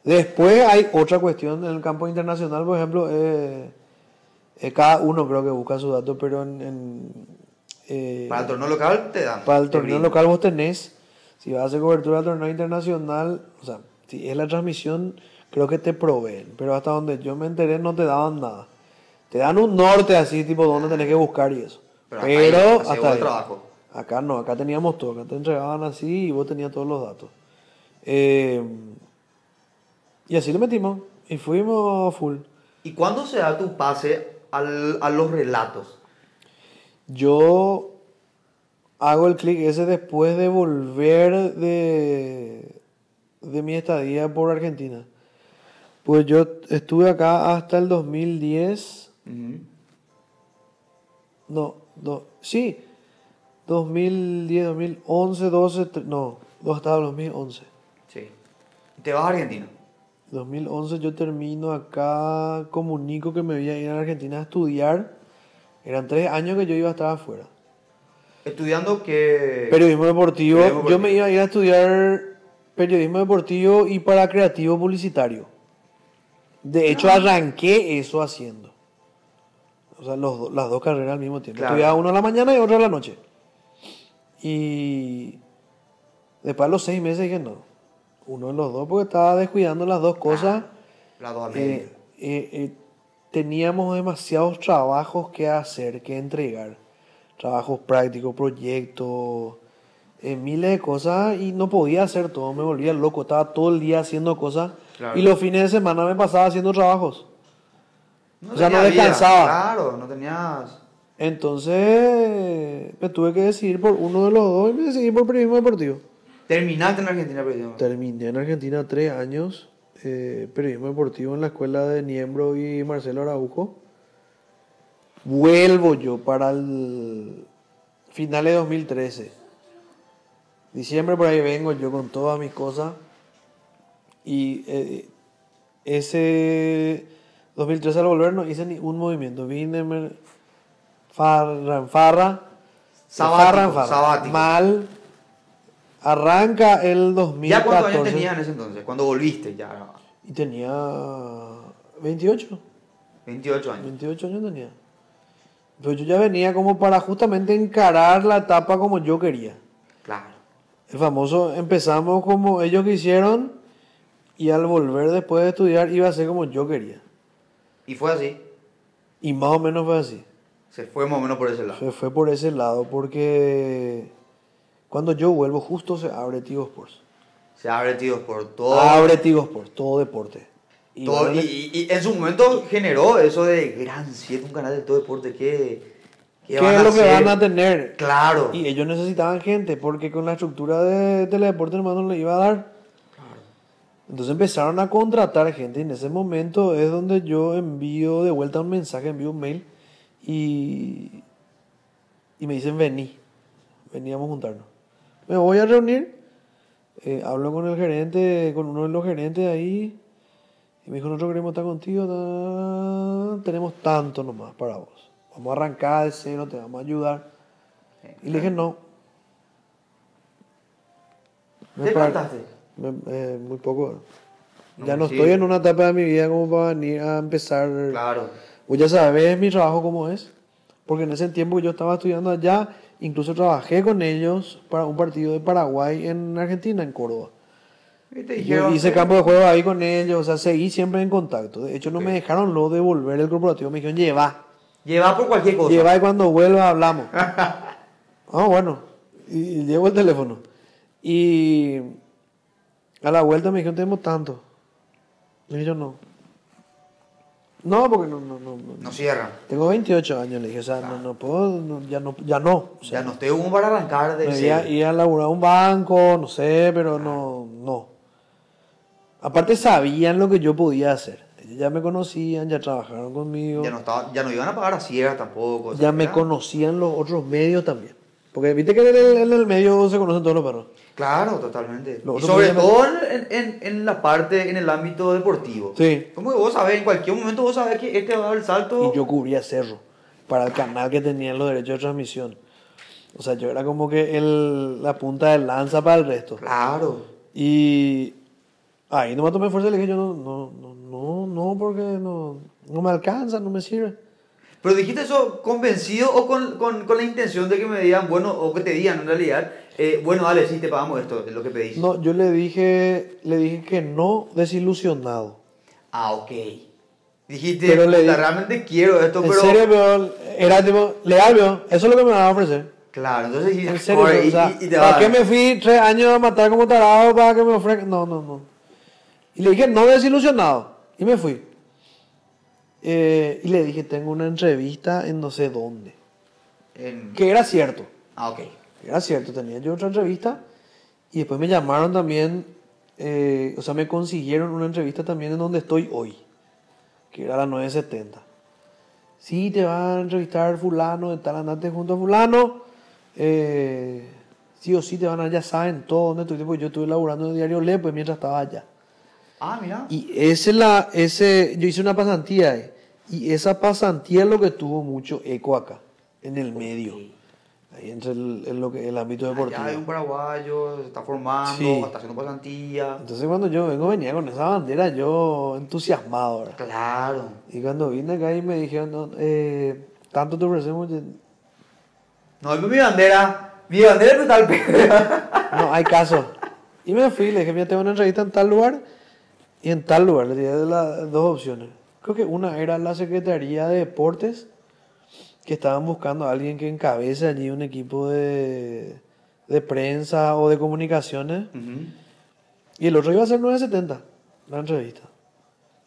Después hay otra cuestión en el campo internacional, por ejemplo, cada uno creo que busca sus datos, pero para el torneo local te dan. Para el torneo local vos tenés, si vas a hacer cobertura al torneo internacional, o sea, si es la transmisión, creo que te proveen, pero hasta donde yo me enteré no te daban nada. Te dan un norte así, tipo, donde tenés que buscar y eso. Pero hasta el trabajo. Acá no, acá teníamos todo, acá te entregaban así y vos tenías todos los datos. Y así le metimos y fuimos full. ¿Y cuándo se da tu pase a los relatos? Yo hago el clic ese después de volver de mi estadía por Argentina. Pues yo estuve acá hasta el 2010. Uh-huh. No, sí, 2010, 2011, 12, no, hasta 2011. Sí. ¿Te vas a Argentina? 2011 yo termino acá, comunico que me voy a ir a Argentina a estudiar. Eran 3 años que yo iba a estar afuera. ¿Estudiando qué? Periodismo deportivo. Yo me iba a ir a estudiar periodismo deportivo y para creativo publicitario. De hecho, arranqué eso haciendo. O sea, las dos carreras al mismo tiempo. Claro. Estudiaba una a la mañana y otra a la noche. Y después de los 6 meses dije no. Uno de los dos, porque estaba descuidando las dos cosas. Las dos teníamos demasiados trabajos que hacer, que entregar. Trabajos prácticos, proyectos, miles de cosas. Y no podía hacer todo, me volvía loco. Estaba todo el día haciendo cosas. Claro. Y los fines de semana me pasaba haciendo trabajos. No, o sea, no descansaba. Claro, no tenías... Entonces me tuve que decidir por uno de los dos y me decidí por periodismo deportivo. ¿Terminaste en Argentina periodismo? Terminé en Argentina 3 años, periodismo deportivo en la escuela de Niembro y Marcelo Araujo. Vuelvo yo para el final de 2013. Diciembre por ahí vengo yo con todas mis cosas. Y ese... 2013 al volver no hice ni un movimiento. Vine, farra, mal. Arranca el 2014. ¿Ya cuántos años tenías en ese entonces? ¿Cuándo volviste ya? Y tenía 28. 28 años. 28 años tenía. Pero yo ya venía como para justamente encarar la etapa como yo quería. Claro. El famoso empezamos como ellos quisieron y al volver después de estudiar iba a ser como yo quería. Y fue así. Y más o menos fue así. Se fue más o menos por ese lado. Se fue por ese lado porque cuando yo vuelvo justo se abre Tigo Sports. Se abre Tigo Sports. Todo... Abre Tigo Sports, todo deporte. Y, todo, bueno, y en su momento generó eso de gran 7, un canal de todo deporte. ¿Qué van es lo hacer? Que van a tener? Claro. Y ellos necesitaban gente porque con la estructura de Teledeportes hermano le iba a dar. Entonces empezaron a contratar gente, y en ese momento es donde yo envío de vuelta un mensaje, envío un mail y me dicen veníamos a juntarnos. Me voy a reunir, hablo con el gerente, con uno de los gerentes ahí, y me dijo, nosotros queremos estar contigo, tenemos tanto nomás para vos, vamos a arrancar de cero, te vamos a ayudar. Y le dije no. ¿Te plantaste? Muy poco. No, ya no estoy en una etapa de mi vida como para venir a empezar. Claro. Pues ya sabes mi trabajo cómo es, porque en ese tiempo yo estaba estudiando allá, incluso trabajé con ellos para un partido de Paraguay en Argentina, en Córdoba. Y te dijeron, yo hice campo de juego ahí con ellos, o sea, seguí siempre en contacto. De hecho, no me dejaron luego devolver el corporativo, me dijeron, lleva por cualquier cosa. Lleva y cuando vuelva hablamos. Ah, bueno, y llevo el teléfono. Y a la vuelta me dijeron, tenemos tanto. Le dije yo no. No, porque no cierra. Tengo 28 años, le dije, o sea, no puedo, ya no. O sea, ya no estoy uno para arrancar de cero. Ir a laburar un banco, no sé, pero no. Aparte sabían lo que yo podía hacer. Ya me conocían, ya trabajaron conmigo. Ya no iban a pagar a ciegas tampoco. O sea, ya me conocían los otros medios también. Porque viste que en el medio se conocen todos los perros. Claro, totalmente. Y sobre todo en la parte, en el ámbito deportivo. Sí. Como que vos sabés, en cualquier momento vos sabés que este va a dar el salto. Y yo cubría Cerro para el canal que tenían los derechos de transmisión. O sea, yo era como que la punta de lanza para el resto. Claro. Y ahí nomás tomé fuerza y le dije yo no, porque no me alcanza, no me sirve. Pero dijiste eso convencido o con la intención de que me digan, bueno, o que te digan en realidad, bueno, dale, sí, te pagamos esto, es lo que pedís. No, yo le dije que no, desilusionado. Ah, ok. Dijiste, pero realmente quiero esto, pero... En serio, pero era tipo, leal, eso es lo que me van a ofrecer. Claro, entonces dijiste, en serio, o sea, ¿para qué me fui 3 años a matar como tarado para que me ofrezcan? No. Y le dije, no, desilusionado, y me fui. Y le dije, tengo una entrevista en no sé dónde. Que era cierto. Ah, ok. Era cierto, tenía yo otra entrevista. Y después me llamaron también, o sea, me consiguieron una entrevista también en donde estoy hoy. Que era la 970. Sí, te van a entrevistar fulano, de tal, andate junto a fulano. Sí o sí te van a, ya saben todo dónde estoy. Porque yo estuve laburando en el diario Le, pues mientras estaba allá. Ah, mira. Y yo hice una pasantía ahí. Y esa pasantía es lo que tuvo mucho eco acá, en el medio, ahí entre el ámbito deportivo. Allá hay un paraguayo, se está formando, está haciendo pasantía. Entonces cuando yo venía con esa bandera, yo entusiasmado. ¿Verdad? Claro. Y cuando vine acá y me dijeron, tanto te ofrecemos... No, es mi bandera es tal pedo. No, hay caso. Y me fui, le dije, mira, tengo una entrevista en tal lugar y en tal lugar. Le dije las dos opciones. Creo que una era la Secretaría de Deportes, que estaban buscando a alguien que encabece allí un equipo de prensa o de comunicaciones. Uh-huh. Y el otro iba a ser 970, la entrevista.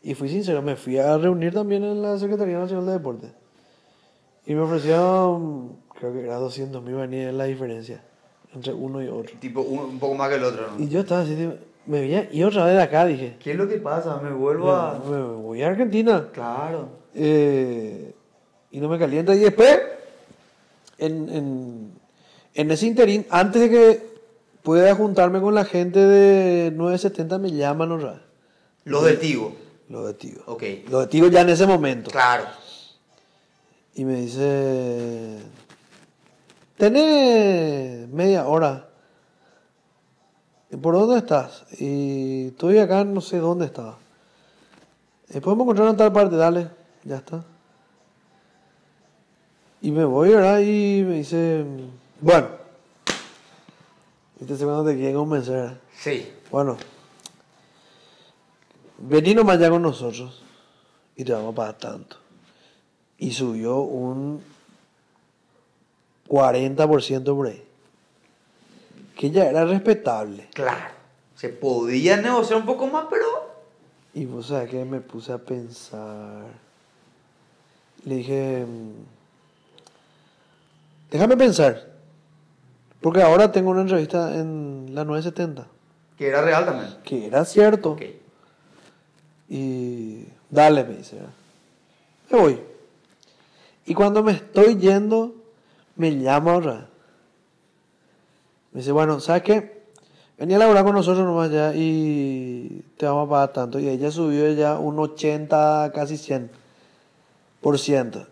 Y fui sincero, me fui a reunir también en la Secretaría Nacional de Deportes. Y me ofrecieron, creo que era 200.000 guaraníes la diferencia entre uno y otro. Tipo un poco más que el otro, ¿no? Y yo estaba así, tipo, me veía y otra vez de acá dije... ¿Qué es lo que pasa? Me voy a Argentina. Claro. Y no me calienta. Y después, en ese interín, antes de que pueda juntarme con la gente de 970, me llaman otra vez. ¿Los de Tigo? Los de Tigo. Ok. Los de Tigo ya en ese momento. Claro. Y me dice... Tenés media hora. ¿Por dónde estás? Y estoy acá, no sé dónde estaba. Podemos encontrar en tal parte, dale, ya está. Y me voy, ¿verdad? Y me dice, bueno. Este segundo te quiere convencer. Sí. Bueno. Vení nomás ya con nosotros y te vamos a pagar tanto. Y subió un 40% por ahí. Que ya era respetable. Claro. Se podía negociar un poco más, pero... Y vos sabés que me puse a pensar. Le dije... Déjame pensar. Porque ahora tengo una entrevista en la 970. Que era real también. Que era cierto. Okay. Y dale, me dice. Me voy. Y cuando me estoy yendo, me llama ahora. Me dice, bueno, ¿sabes qué? Vení a laburar con nosotros nomás ya y te vamos a pagar tanto. Y ella subió ya un 80, casi 100%.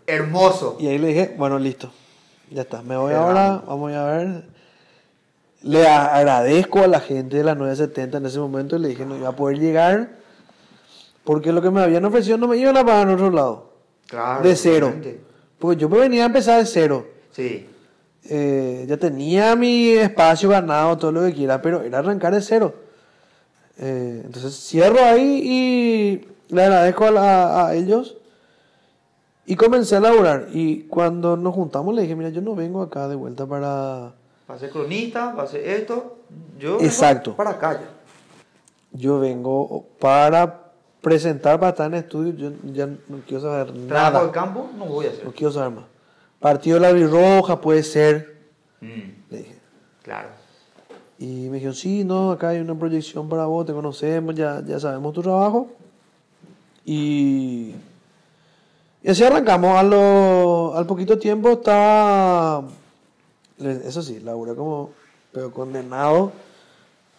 Hermoso. Y ahí le dije, bueno, listo. Ya está, me voy ahora, vamos a ver. Le agradezco a la gente de la 970 en ese momento y le dije, no iba a poder llegar porque lo que me habían ofrecido no me iban a pagar en otro lado. Claro. De cero. Realmente. Porque yo me venía a empezar de cero. Sí. Ya tenía mi espacio ganado, todo lo que quiera, pero era arrancar de cero. Entonces cierro ahí y le agradezco a ellos. Y comencé a laburar. Y cuando nos juntamos le dije, mira, yo no vengo acá de vuelta para... Para ser cronista, para hacer esto. Yo vengo para acá ya. Yo vengo para presentar, para estar en estudio. Yo ya no quiero saber nada. Trabajo de campo no voy a hacer. No quiero saber más. Partido de la Birroja puede ser. Le dije. Claro. Y me dijeron, sí, no, acá hay una proyección para vos, te conocemos, ya sabemos tu trabajo. Y así arrancamos. Al poquito tiempo estaba... Eso sí, laburé como... Pero condenado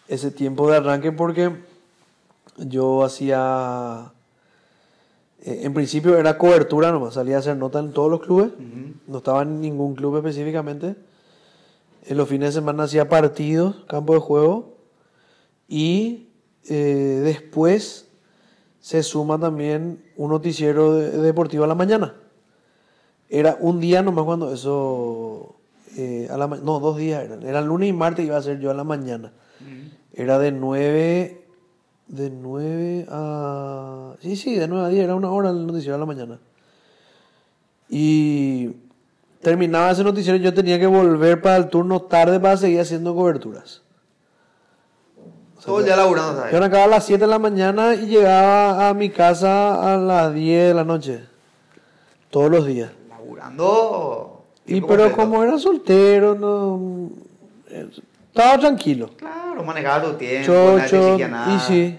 ese tiempo de arranque porque yo hacía... En principio era cobertura nomás. Salía a hacer nota en todos los clubes. Uh-huh. No estaba en ningún club específicamente. En los fines de semana hacía partidos, campo de juego. Y después... se suma también un noticiero deportivo a la mañana. Era un día nomás cuando eso... no, 2 días eran. Era lunes y martes iba a ser yo a la mañana. Uh-huh. Era de 9... De 9 a... Sí, de 9 a 10. Era 1 hora el noticiero a la mañana. Y terminaba ese noticiero y yo tenía que volver para el turno tarde para seguir haciendo coberturas. Todo ya laburando, ¿sabes? Yo arrancaba a las 7 de la mañana y llegaba a mi casa a las 10 de la noche. Todos los días. Laburando. Y pero como era soltero, no... Estaba tranquilo. Claro, manejaba tu tiempo, nadie te exigía nada. Y sí.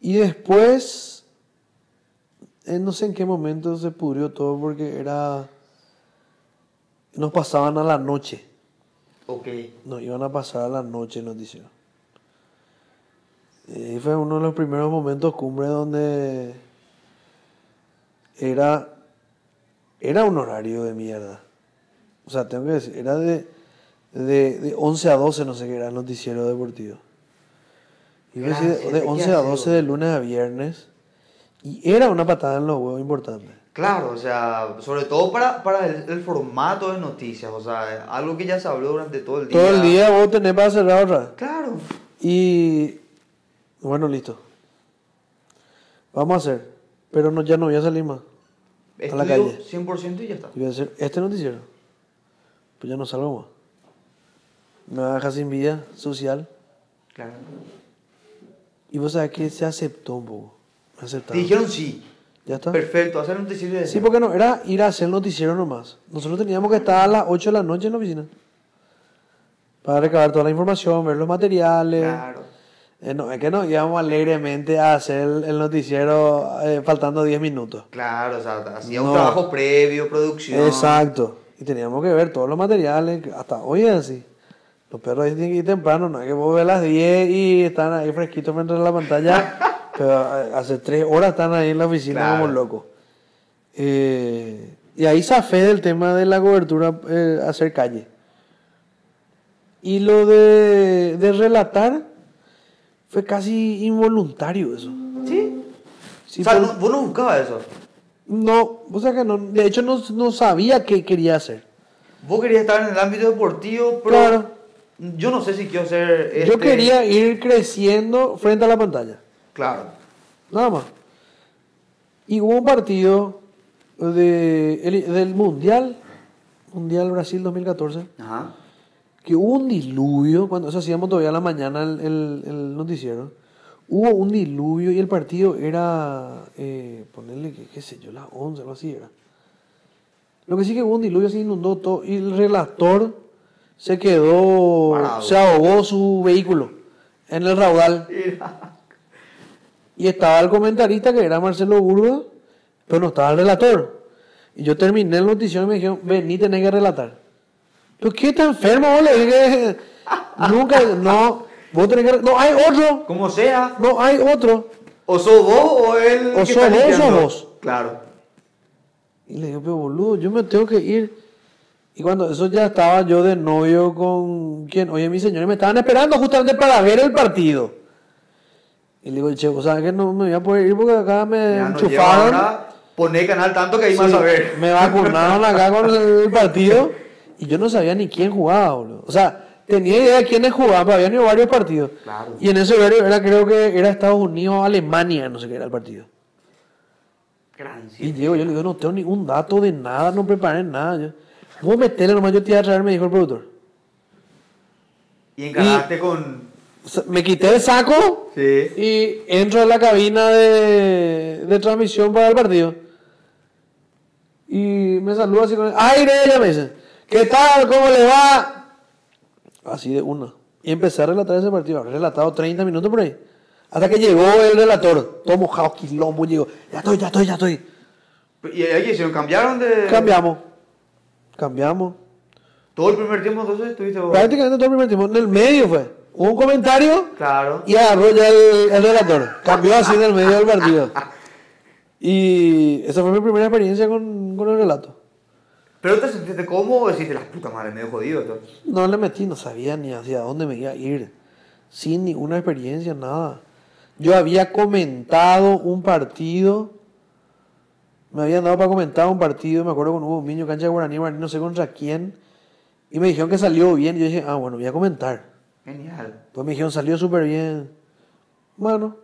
Y después, no sé en qué momento se pudrió todo porque era... Nos pasaban a la noche. Okay. Nos iban a pasar a la noche en noticiero. Y fue uno de los primeros momentos cumbre donde era un horario de mierda. O sea, tengo que decir, era de 11 a 12, no sé qué era el noticiero deportivo. Iba a decir, de 11 a 12 de lunes a viernes. Y era una patada en los huevos importante. Claro, o sea, sobre todo para el formato de noticias, o sea, algo que ya se habló durante todo el día. Todo el día vos tenés para cerrar ahora. Claro. Y, bueno, listo. Vamos a hacer, pero no, ya no voy a salir más. Estudio a la calle. 100% y ya está. Y voy a hacer este noticiero, pues ya no salgo más. Me va a dejar sin vida social. Claro. Y vos sabés que se aceptó un poco. Aceptaron. Te dijeron sí. Ya está. Perfecto, hacer noticiero. Sí, porque no, era ir a hacer noticiero nomás. Nosotros teníamos que estar a las 8 de la noche en la oficina. Para recabar toda la información, ver los materiales. Claro. No, es que no íbamos alegremente a hacer el noticiero faltando 10 minutos. Claro, o sea, hacía un trabajo previo, producción. Exacto. Y teníamos que ver todos los materiales. Hasta hoy es así. Los perros tienen que ir temprano, no hay que volver a las 10 y están ahí fresquitos frente a la pantalla. Pero hace 3 horas están ahí en la oficina, claro, como locos. Y ahí zafé del tema de la cobertura, hacer calle. Y lo de relatar fue casi involuntario eso. ¿Sí? Sí, o sea, pero, ¿vos no buscabas eso? No, o sea que no. De hecho, no sabía qué quería hacer. Vos querías estar en el ámbito deportivo, pero... Claro. Yo no sé si quiero ser... Yo quería ir creciendo frente a la pantalla. Claro. Nada más. Y hubo un partido del Mundial Brasil 2014. Ajá. Que hubo un diluvio, cuando eso hacíamos todavía a la mañana el noticiero. Hubo un diluvio y el partido era, ponerle, qué sé yo, las 11, algo así era. Lo que sí que hubo un diluvio, se inundó todo. Y el relator se quedó, parado. Se ahogó su vehículo en el raudal. Y estaba el comentarista, que era Marcelo Burda, pero no estaba el relator. Y yo terminé el notición y me dijeron, vení, tenés que relatar. ¿Pero qué está enfermo, ole? Nunca, no, vos tenés que... No hay otro. Como sea. No hay otro. O sos vos o él. O sos vos o sos vos. Claro. Y le digo, pero boludo, yo me tengo que ir. Y cuando eso ya estaba yo de novio con quien, oye, mis señores me estaban esperando justamente para ver el partido. Y le digo, che, o sea, que no me voy a poder ir porque acá me enchufaron. No poné canal tanto que ahí más a ver. Me vacunaron acá con el partido y yo no sabía ni quién jugaba, boludo. O sea, tenía idea de quiénes jugaban, pero habían ido varios partidos. Claro. Y en ese era, creo que era Estados Unidos, Alemania, no sé qué era el partido. Gran y llego, yo le digo, no tengo ningún dato de nada, no preparé nada. Vos metele nomás, yo te iba a traer, me dijo el productor. Y encaraste con... Me quité el saco, sí. Y entro a la cabina de transmisión para el partido. Y me saluda así con el aire, ella me dice, ¿qué tal? ¿Cómo le va? Así de una. Y empecé a relatar ese partido. Habré relatado 30 minutos por ahí. Hasta que llegó el relator, todo mojado, quilombo, llegó. Ya estoy. ¿Y ahí se cambiaron de...? Cambiamos. ¿Todo el primer tiempo entonces estuviste vos? Prácticamente todo el primer tiempo. En el medio fue. Hubo un comentario. Claro. Y agarró ya el relator. Cambió así en el medio del partido. Y esa fue mi primera experiencia con el relato. ¿Pero te sentiste cómodo o deciste, las putas madres, medio jodido? No le metí, no sabía ni hacia dónde me iba a ir. Sin ninguna experiencia, nada. Yo había comentado un partido. Me habían dado para comentar un partido, me acuerdo, con Hugo Miño, cancha de Guaraní, no sé contra quién. Y me dijeron que salió bien. Y yo dije, ah, bueno, voy a comentar. Genial. Pues me dijeron, salió súper bien. Bueno.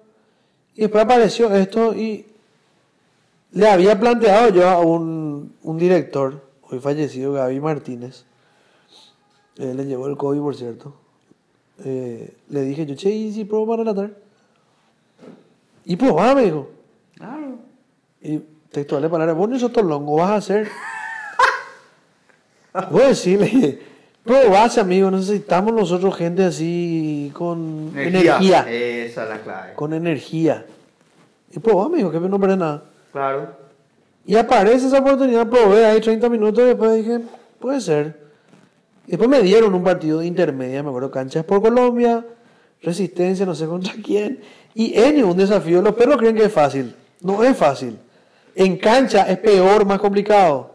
Y después apareció esto y le había planteado yo a un director, hoy fallecido, Gaby Martínez. Él le llevó el COVID, por cierto. Le dije yo, che, ¿y si pruebo para relatar? Y pues va, me dijo. Claro. Y... textuales palabras, vos no sos tolongo, vas a hacer. Voy a decirle, pero vas, amigo, necesitamos nosotros gente así con energía. Esa es la clave. Con energía. Y pues, amigo, que no perdés nada. Claro. Y aparece esa oportunidad, probé ahí 30 minutos y después dije, puede ser. Y después me dieron un partido de intermedia, me acuerdo, canchas por Colombia, Resistencia, no sé contra quién. Y N, un desafío. Los perros creen que es fácil. No es fácil. En cancha es peor, más complicado.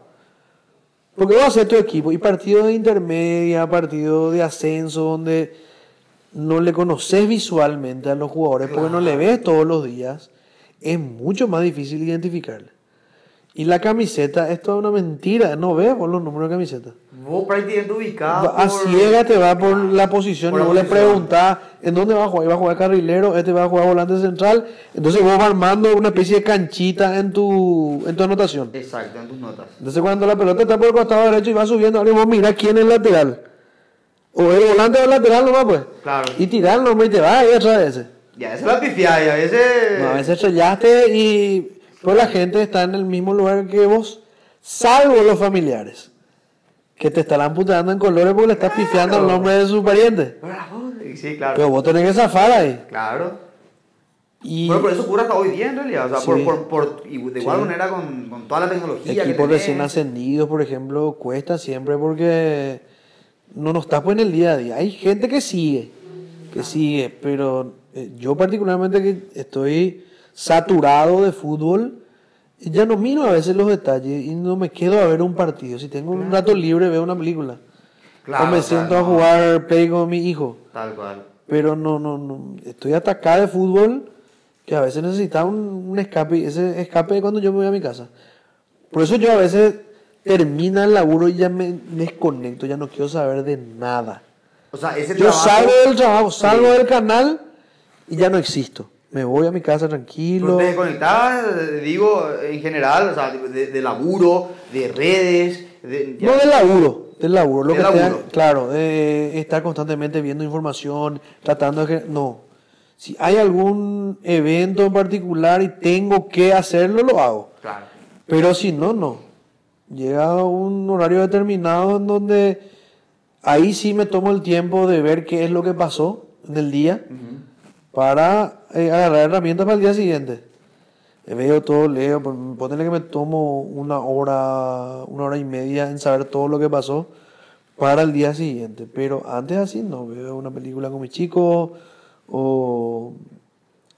Porque vas a hacer tu equipo. Y partidos de intermedia, partidos de ascenso, donde no le conoces visualmente a los jugadores, porque no le ves todos los días, es mucho más difícil identificarle. Y la camiseta es toda una mentira. No ves por los números de camiseta. Vos prácticamente ubicado. A ciega te va por la posición. Por no le preguntás en dónde va a jugar. Va a jugar carrilero, este va a jugar volante central. Entonces vos vas armando una especie de canchita en tu anotación. Exacto, en tus notas. Entonces cuando la pelota está por el costado derecho y va subiendo, ahora vos mirás quién es el lateral. O el volante o el lateral nomás, pues. Claro. Y tirar nomás y te va ahí atrás de ese. Y a veces la pifiás y a veces... No, a veces estrellaste y... Pero la gente está en el mismo lugar que vos, salvo los familiares, que te estarán puteando en colores porque le estás pifiando el nombre de su pariente. Sí, claro. Pero vos tenés que zafar ahí. Claro. Y... Bueno, por eso ocurre hasta hoy día en realidad. O sea, sí. Y de igual manera con toda la tecnología. Equipos recién ascendidos, por ejemplo, cuesta siempre porque no nos tapo en el día a día. Hay gente que sigue, pero yo particularmente que estoy... saturado de fútbol, ya no miro a veces los detalles y no me quedo a ver un partido. Si tengo un rato libre, veo una película. Claro, o me siento a jugar play con mi hijo. Tal cual. Pero no, estoy atacado de fútbol que a veces necesita un escape. Ese escape es cuando yo me voy a mi casa. Por eso yo a veces termina el laburo y ya me desconecto, ya no quiero saber de nada. O sea, yo salgo del trabajo, salgo del canal y ya no existo. Me voy a mi casa tranquilo. ¿Te desconectabas, digo, en general, o sea, de laburo, de redes? No, del laburo. Lo que sea, claro, estar constantemente viendo información, tratando de... No, si hay algún evento en particular y tengo que hacerlo, lo hago. Claro. Pero si no, llega un horario determinado en donde... Ahí sí me tomo el tiempo de ver qué es lo que pasó en el día, para agarrar herramientas para el día siguiente. Veo todo, leo, ponele que me tomo una hora y media en saber todo lo que pasó para el día siguiente. Pero antes así no, veo una película con mis chicos, o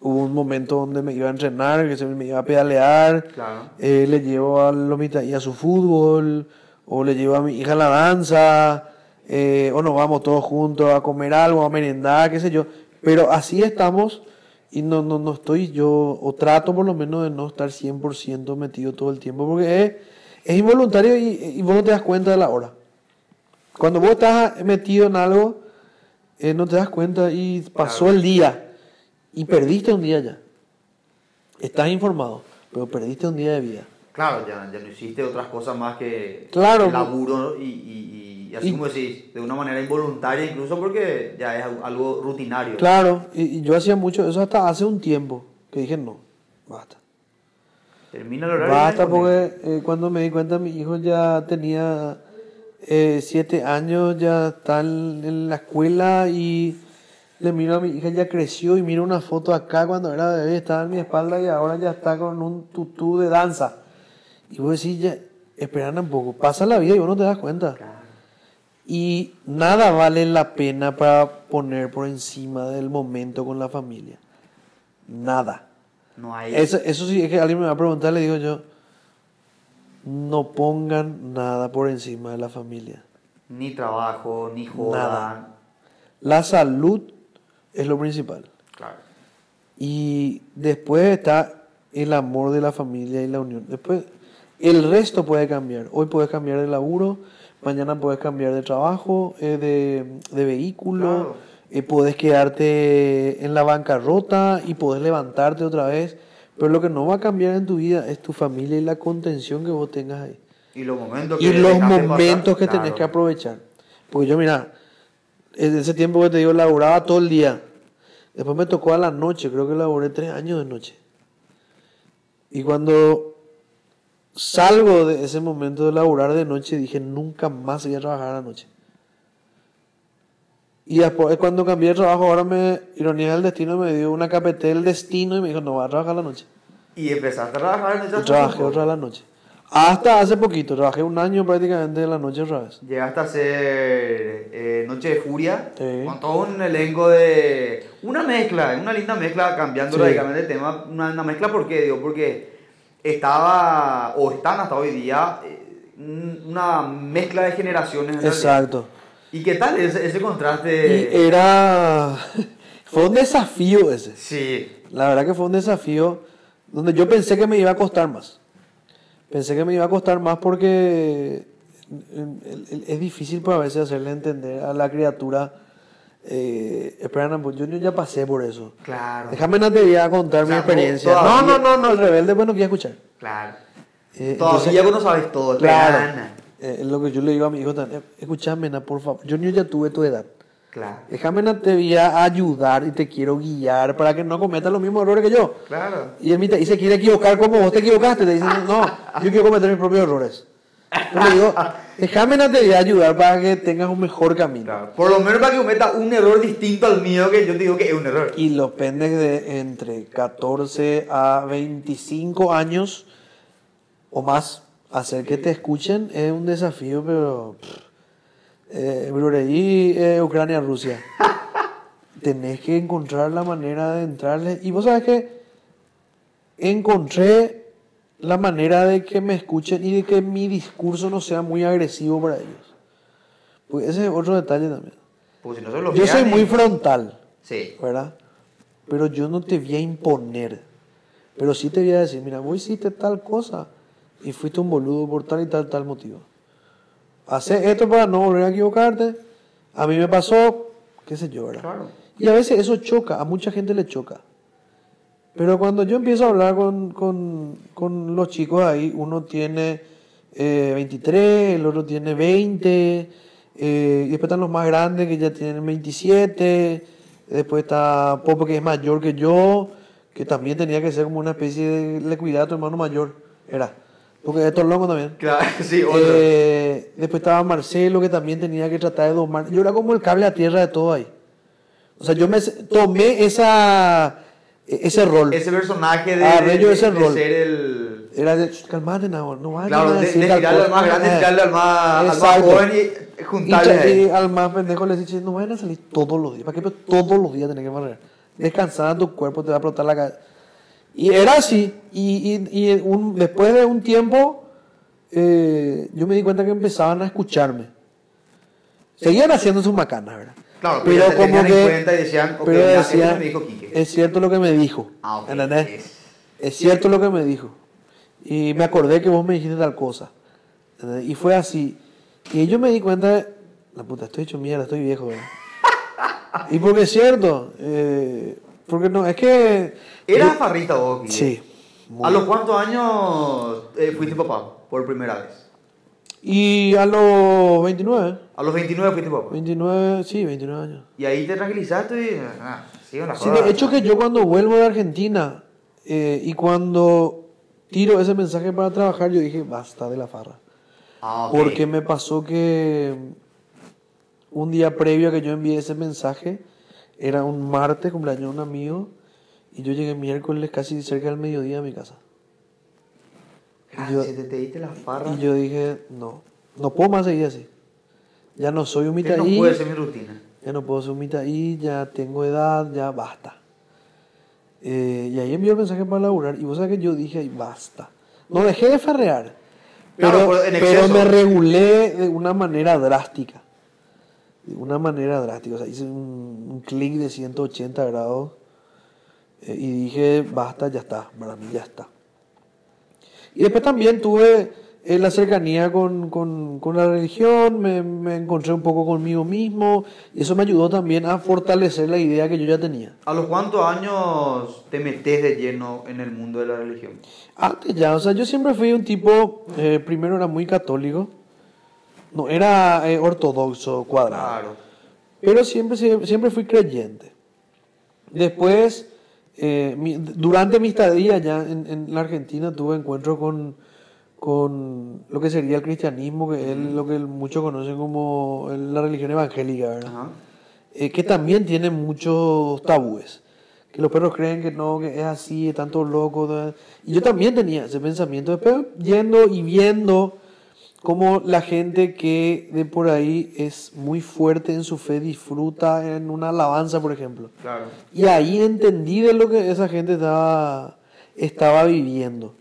hubo un momento donde me iba a entrenar, que se me iba a pedalear, claro. Le llevo a Lomita y a su fútbol, o le llevo a mi hija a la danza, o nos vamos todos juntos a comer algo, a merendar, qué sé yo. Pero así estamos, y no estoy yo, o trato por lo menos de no estar 100% metido todo el tiempo, porque es involuntario y vos no te das cuenta de la hora. Cuando vos estás metido en algo, no te das cuenta y pasó el día. Y perdiste un día ya. Estás informado, pero perdiste un día de vida. Claro, ya no hiciste otras cosas más que el laburo y así, como decís, de una manera involuntaria, incluso porque ya es algo rutinario. Claro, y yo hacía mucho eso hasta hace un tiempo, que dije no, basta. Termina el horario. Basta, porque cuando me di cuenta, mi hijo ya tenía 7 años, ya está en la escuela y... Le miro a mi hija, ya creció, y miro una foto acá cuando era bebé, estaba en mi espalda, y ahora ya está con un tutú de danza. Y vos decís, ya, esperan un poco, pasa la vida y vos no te das cuenta. Y nada vale la pena para poner por encima del momento con la familia. Nada. No hay... Eso sí, es que alguien me va a preguntar, le digo yo, no pongan nada por encima de la familia. Ni trabajo, ni joda. Nada. La salud es lo principal. Claro. Y después está el amor de la familia y la unión. Después, el resto puede cambiar. Hoy puedes cambiar de laburo, mañana puedes cambiar de trabajo, de vehículo, claro. Puedes quedarte en la bancarrota y puedes levantarte otra vez. Pero lo que no va a cambiar en tu vida es tu familia y la contención que vos tengas ahí. Y los momentos que, claro. tenés que aprovechar. Porque yo, mira, en ese tiempo que te digo, laburaba todo el día. Después me tocó a la noche, creo que laburé 3 años de noche. Y cuando salgo de ese momento de laburar de noche, dije, nunca más voy a trabajar a la noche. Y después, cuando cambié de trabajo, ahora me, ironía del destino, me dio una capeté el destino y me dijo, no vas a trabajar a la noche. ¿Y empezaste a trabajar en esa? Trabajé otra a la noche. Hasta hace poquito, trabajé 1 año prácticamente de la noche otra vez. Llegaste a hacer Noche de Furia, sí. Con todo un elenco de... Una mezcla, una linda mezcla, cambiando radicalmente el tema. Una mezcla, ¿por qué? Digo, porque estaba, o están hasta hoy día, una mezcla de generaciones. Exacto. ¿Y qué tal ese contraste? Y era... fue un desafío ese. Sí. La verdad que fue un desafío donde yo pensé que me iba a costar más. Pensé que me iba a costar más porque es difícil para a veces hacerle entender a la criatura. Espera, yo ya pasé por eso. Claro. Déjame una teoría contar mi experiencia. No, el rebelde pues no quiere escuchar. Claro. Todavía vos no sabes todo. Claro. Lo que yo le digo a mi hijo también, escúchame, por favor, yo ya tuve tu edad. Claro. Déjame, te voy a ayudar y te quiero guiar para que no cometas los mismos errores que yo. Claro. Y él me dice, quiere equivocar como vos te equivocaste. Te dice, no, yo quiero cometer mis propios errores. Yo le digo, déjame, te voy a ayudar para que tengas un mejor camino. Claro. Por lo menos para que cometas un error distinto al mío, que yo te digo que es un error. Y los pendejos de entre 14 a 25 años o más, hacer que te escuchen es un desafío, pero... Vyrorei, Ucrania, Rusia. Tenés que encontrar la manera de entrarle. Y vos sabés que encontré la manera de que me escuchen y de que mi discurso no sea muy agresivo para ellos. Pues ese es otro detalle también. Pues si no se los yo soy muy frontal, sí. ¿Verdad? Pero yo no te voy a imponer. Pero sí te voy a decir, mira, vos hiciste tal cosa y fuiste un boludo por tal y tal motivo. Hacer esto para no volver a equivocarte. A mí me pasó, qué sé yo, ¿verdad? Claro. Y a veces eso choca, a mucha gente le choca. Pero cuando yo empiezo a hablar con los chicos ahí, uno tiene 23, el otro tiene 20, y después están los más grandes que ya tienen 27, después está Popo, que es mayor que yo, que también tenía que ser como una especie de, le cuidaba a tu hermano mayor, era. Porque estos locos también. Claro, sí, después estaba Marcelo, que también tenía que tratar de domar. Yo era como el cable a tierra de todo ahí. O sea, yo me tomé ese rol. Ese personaje de, de ser el... Era de, calmate, no vayas claro, a decir de tirarle al más grande, tirarle al más joven y juntarle. Y al más pendejo le decís, no vayan a salir todos los días. ¿Para qué? Pero todos los días tenés que barrer. Descansar, tu cuerpo te va a explotar la cabeza. Y era así, y después de un tiempo yo me di cuenta que empezaban a escucharme. Seguían haciendo sus macanas, ¿verdad? Claro, pero se como que, en cuenta y decían, okay, pero decían, me dijo Kike. Es cierto lo que me dijo, okay, ¿entendés? Es cierto lo que me dijo. Y me acordé que vos me dijiste tal cosa, ¿entendés? Y fue así. Y yo me di cuenta, la puta, estoy hecho mierda, estoy viejo, ¿verdad? Y porque es cierto, porque no, es que... ¿Eras farrita vos, Kike? Sí. ¿A los cuántos años fuiste papá por primera vez? Y a los 29. ¿A los 29 fuiste papá? 29, sí, 29 años. ¿Y ahí te tranquilizaste? Y, sigo la joda. Sí, de hecho que yo cuando vuelvo de Argentina y cuando tiro ese mensaje para trabajar, yo dije, basta de la farra. Ah, okay. Porque me pasó que un día previo a que yo envié ese mensaje, era un martes, cumpleaños de un amigo, y yo llegué miércoles casi cerca del mediodía a mi casa. Te diste las farras. Y yo dije, no puedo más seguir así. Ya no soy un mitaí. No puede ser mi rutina. Ya no puedo ser un mitaí, ya tengo edad, ya basta. Y ahí envió el mensaje para laburar. Y vos sabés que yo dije, basta. No dejé de farrear. Pero me regulé de una manera drástica. O sea, hice un clic de 180 grados. Y dije, basta, ya está. Para mí ya está. Y después también tuve la cercanía con la religión, me encontré un poco conmigo mismo, y eso me ayudó también a fortalecer la idea que yo ya tenía. ¿A los cuántos años te metes de lleno en el mundo de la religión? Antes ya, o sea, yo siempre fui un tipo, primero era muy católico, no, era ortodoxo, cuadrado, claro. Pero siempre fui creyente. Después... durante mi estadía ya en la Argentina tuve encuentro con lo que sería el cristianismo, que es lo que muchos conocen como la religión evangélica, ¿verdad? Que también tiene muchos tabúes, que los perros creen que no, que es así, es tanto loco, ¿verdad? Y yo también tenía ese pensamiento, después yendo y viendo cómo la gente que de por ahí es muy fuerte en su fe disfruta en una alabanza, por ejemplo. Claro. Y ahí entendí de lo que esa gente estaba viviendo.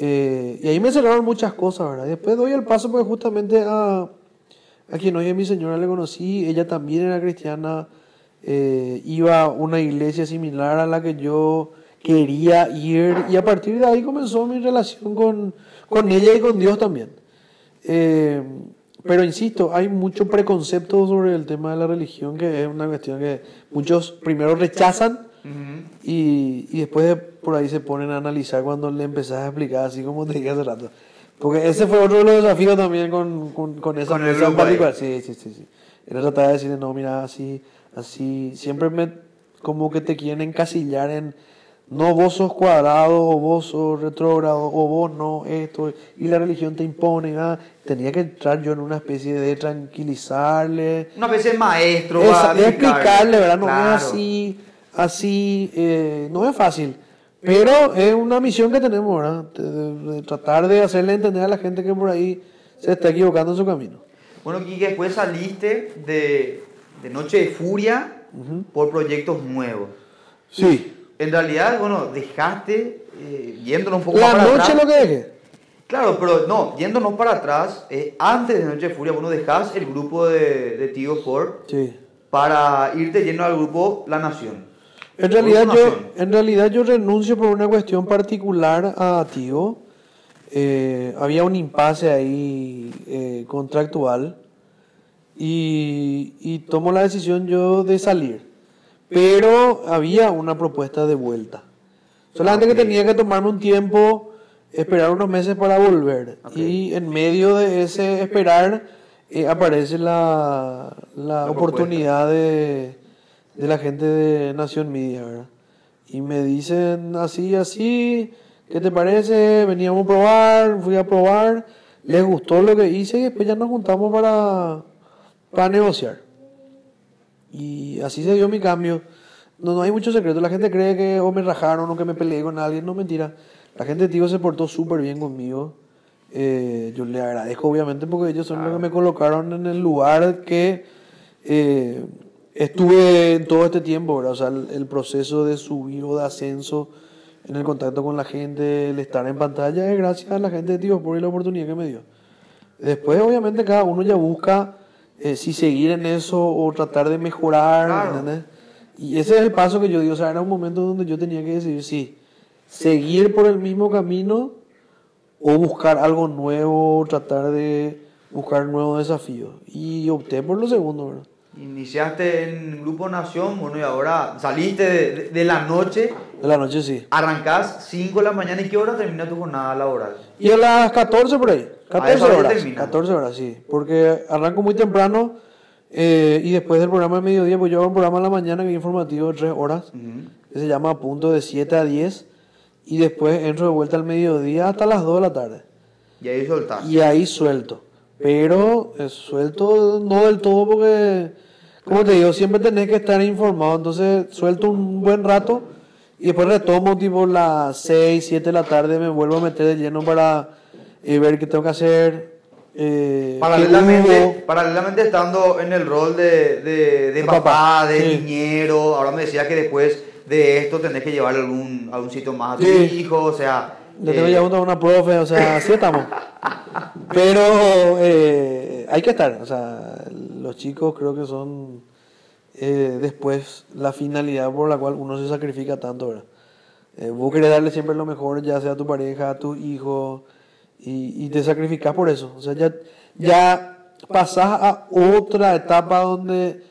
Y ahí me cerraron muchas cosas, ¿verdad? Después doy el paso porque justamente a quien hoy a mi señora le conocí, ella también era cristiana, iba a una iglesia similar a la que yo quería ir. Y a partir de ahí comenzó mi relación con ella y con Dios también. Pero insisto, hay mucho preconcepto sobre el tema de la religión, que es una cuestión que muchos primero rechazan y después por ahí se ponen a analizar cuando le empezás a explicar, así como te dije hace rato. Porque ese fue otro de los desafíos también con esa en particular. Sí. Era tratar de decir, no, mira, así. Siempre como que te quieren encasillar en... No, vos sos cuadrado, o vos sos retrógrado, o vos no, esto, y la religión te impone, nada. Tenía que entrar yo en una especie de tranquilizarle. Una especie de maestro. De explicarle, ¿verdad? No claro. Es así, no es fácil. Pero es una misión que tenemos, ¿verdad? De tratar de hacerle entender a la gente que por ahí se está equivocando en su camino. Bueno, Kike, después saliste de Noche de Furia por proyectos nuevos. Sí. En realidad, bueno, dejaste, yéndonos un poco más para atrás... La noche lo que dejé. Claro, pero no, yéndonos para atrás, antes de Noche de Furia, bueno, dejas el grupo de Tigo Sports para irte lleno al grupo La Nación. En realidad yo renuncio por una cuestión particular a Tigo. Había un impasse ahí contractual y tomo la decisión yo de salir. Pero había una propuesta de vuelta. Solamente que tenía que tomarme un tiempo, esperar unos meses para volver. Y en medio de ese esperar aparece la oportunidad de la gente de Nación Media, ¿verdad? Y me dicen así, ¿Qué te parece? Veníamos a probar, fui a probar, les gustó lo que hice y después ya nos juntamos para negociar. Y así se dio mi cambio. No hay mucho secreto, la gente cree que o me rajaron o que me peleé con alguien, no, mentira. La gente de Tigo se portó súper bien conmigo. Yo le agradezco obviamente porque ellos son los que me colocaron en el lugar que estuve en todo este tiempo, ¿verdad? O sea, el proceso de subir o de ascenso en el contacto con la gente, el estar en pantalla, es gracias a la gente de Tigo Sports y la oportunidad que me dio. Después obviamente cada uno ya busca si seguir en eso o tratar de mejorar, claro. ¿Entendés? Y ese es el paso que yo digo, o sea, era un momento donde yo tenía que decidir si seguir por el mismo camino o buscar algo nuevo, tratar de buscar nuevos desafíos. Y opté por lo segundo, ¿verdad? Iniciaste en Grupo Nación, bueno, y ahora saliste de la noche. De la noche, sí. Arrancás 5 de la mañana, ¿y qué hora termina tu jornada laboral? Y a las 14 por ahí. 14 horas, sí. Porque arranco muy temprano y después del programa de mediodía, pues yo hago un programa en la mañana que es informativo de 3 horas, que se llama Punto de 7 a 10. Y después entro de vuelta al mediodía hasta las 2 de la tarde. Y ahí soltás. Y ahí suelto. Pero suelto no del todo porque, como te digo, siempre tenés que estar informado. Entonces suelto un buen rato y después retomo tipo las 6, 7 de la tarde. Me vuelvo a meter de lleno para ver qué tengo que hacer. Paralelamente estando en el rol de papá, de niñero. Ahora me decía que después de esto tenés que llevar algún sitio más a tu hijo, o sea... Le tengo ya una profe, o sea, así estamos. Pero hay que estar, o sea, los chicos creo que son después la finalidad por la cual uno se sacrifica tanto, ¿verdad? Vos querés darle siempre lo mejor, ya sea a tu pareja, a tu hijo, y te sacrificás por eso. O sea, ya pasás a otra etapa donde...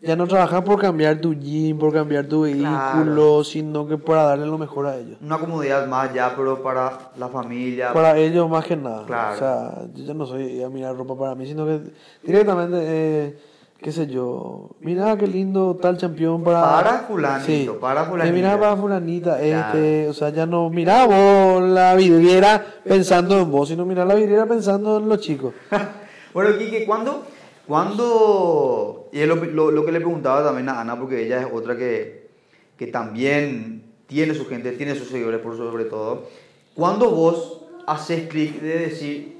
Ya no trabajas por cambiar tu gym, por cambiar tu vehículo, claro, sino que para darle lo mejor a ellos. Una comodidad más ya, pero para la familia. Para ellos más que nada. Claro. O sea, yo ya no soy a mirar ropa para mí, sino que directamente, qué sé yo, mira qué lindo tal campeón para... Para fulanito, sí, para fulanita. Mira para fulanita, claro. O sea, ya no mira vos la vidriera pensando en vos, sino mira la vidriera pensando en los chicos. Bueno, Kike, ¿Cuándo? Y es lo que le preguntaba también a Ana, porque ella es otra que también tiene su gente, tiene sus seguidores por sobre todo. ¿Cuándo vos haces clic de decir,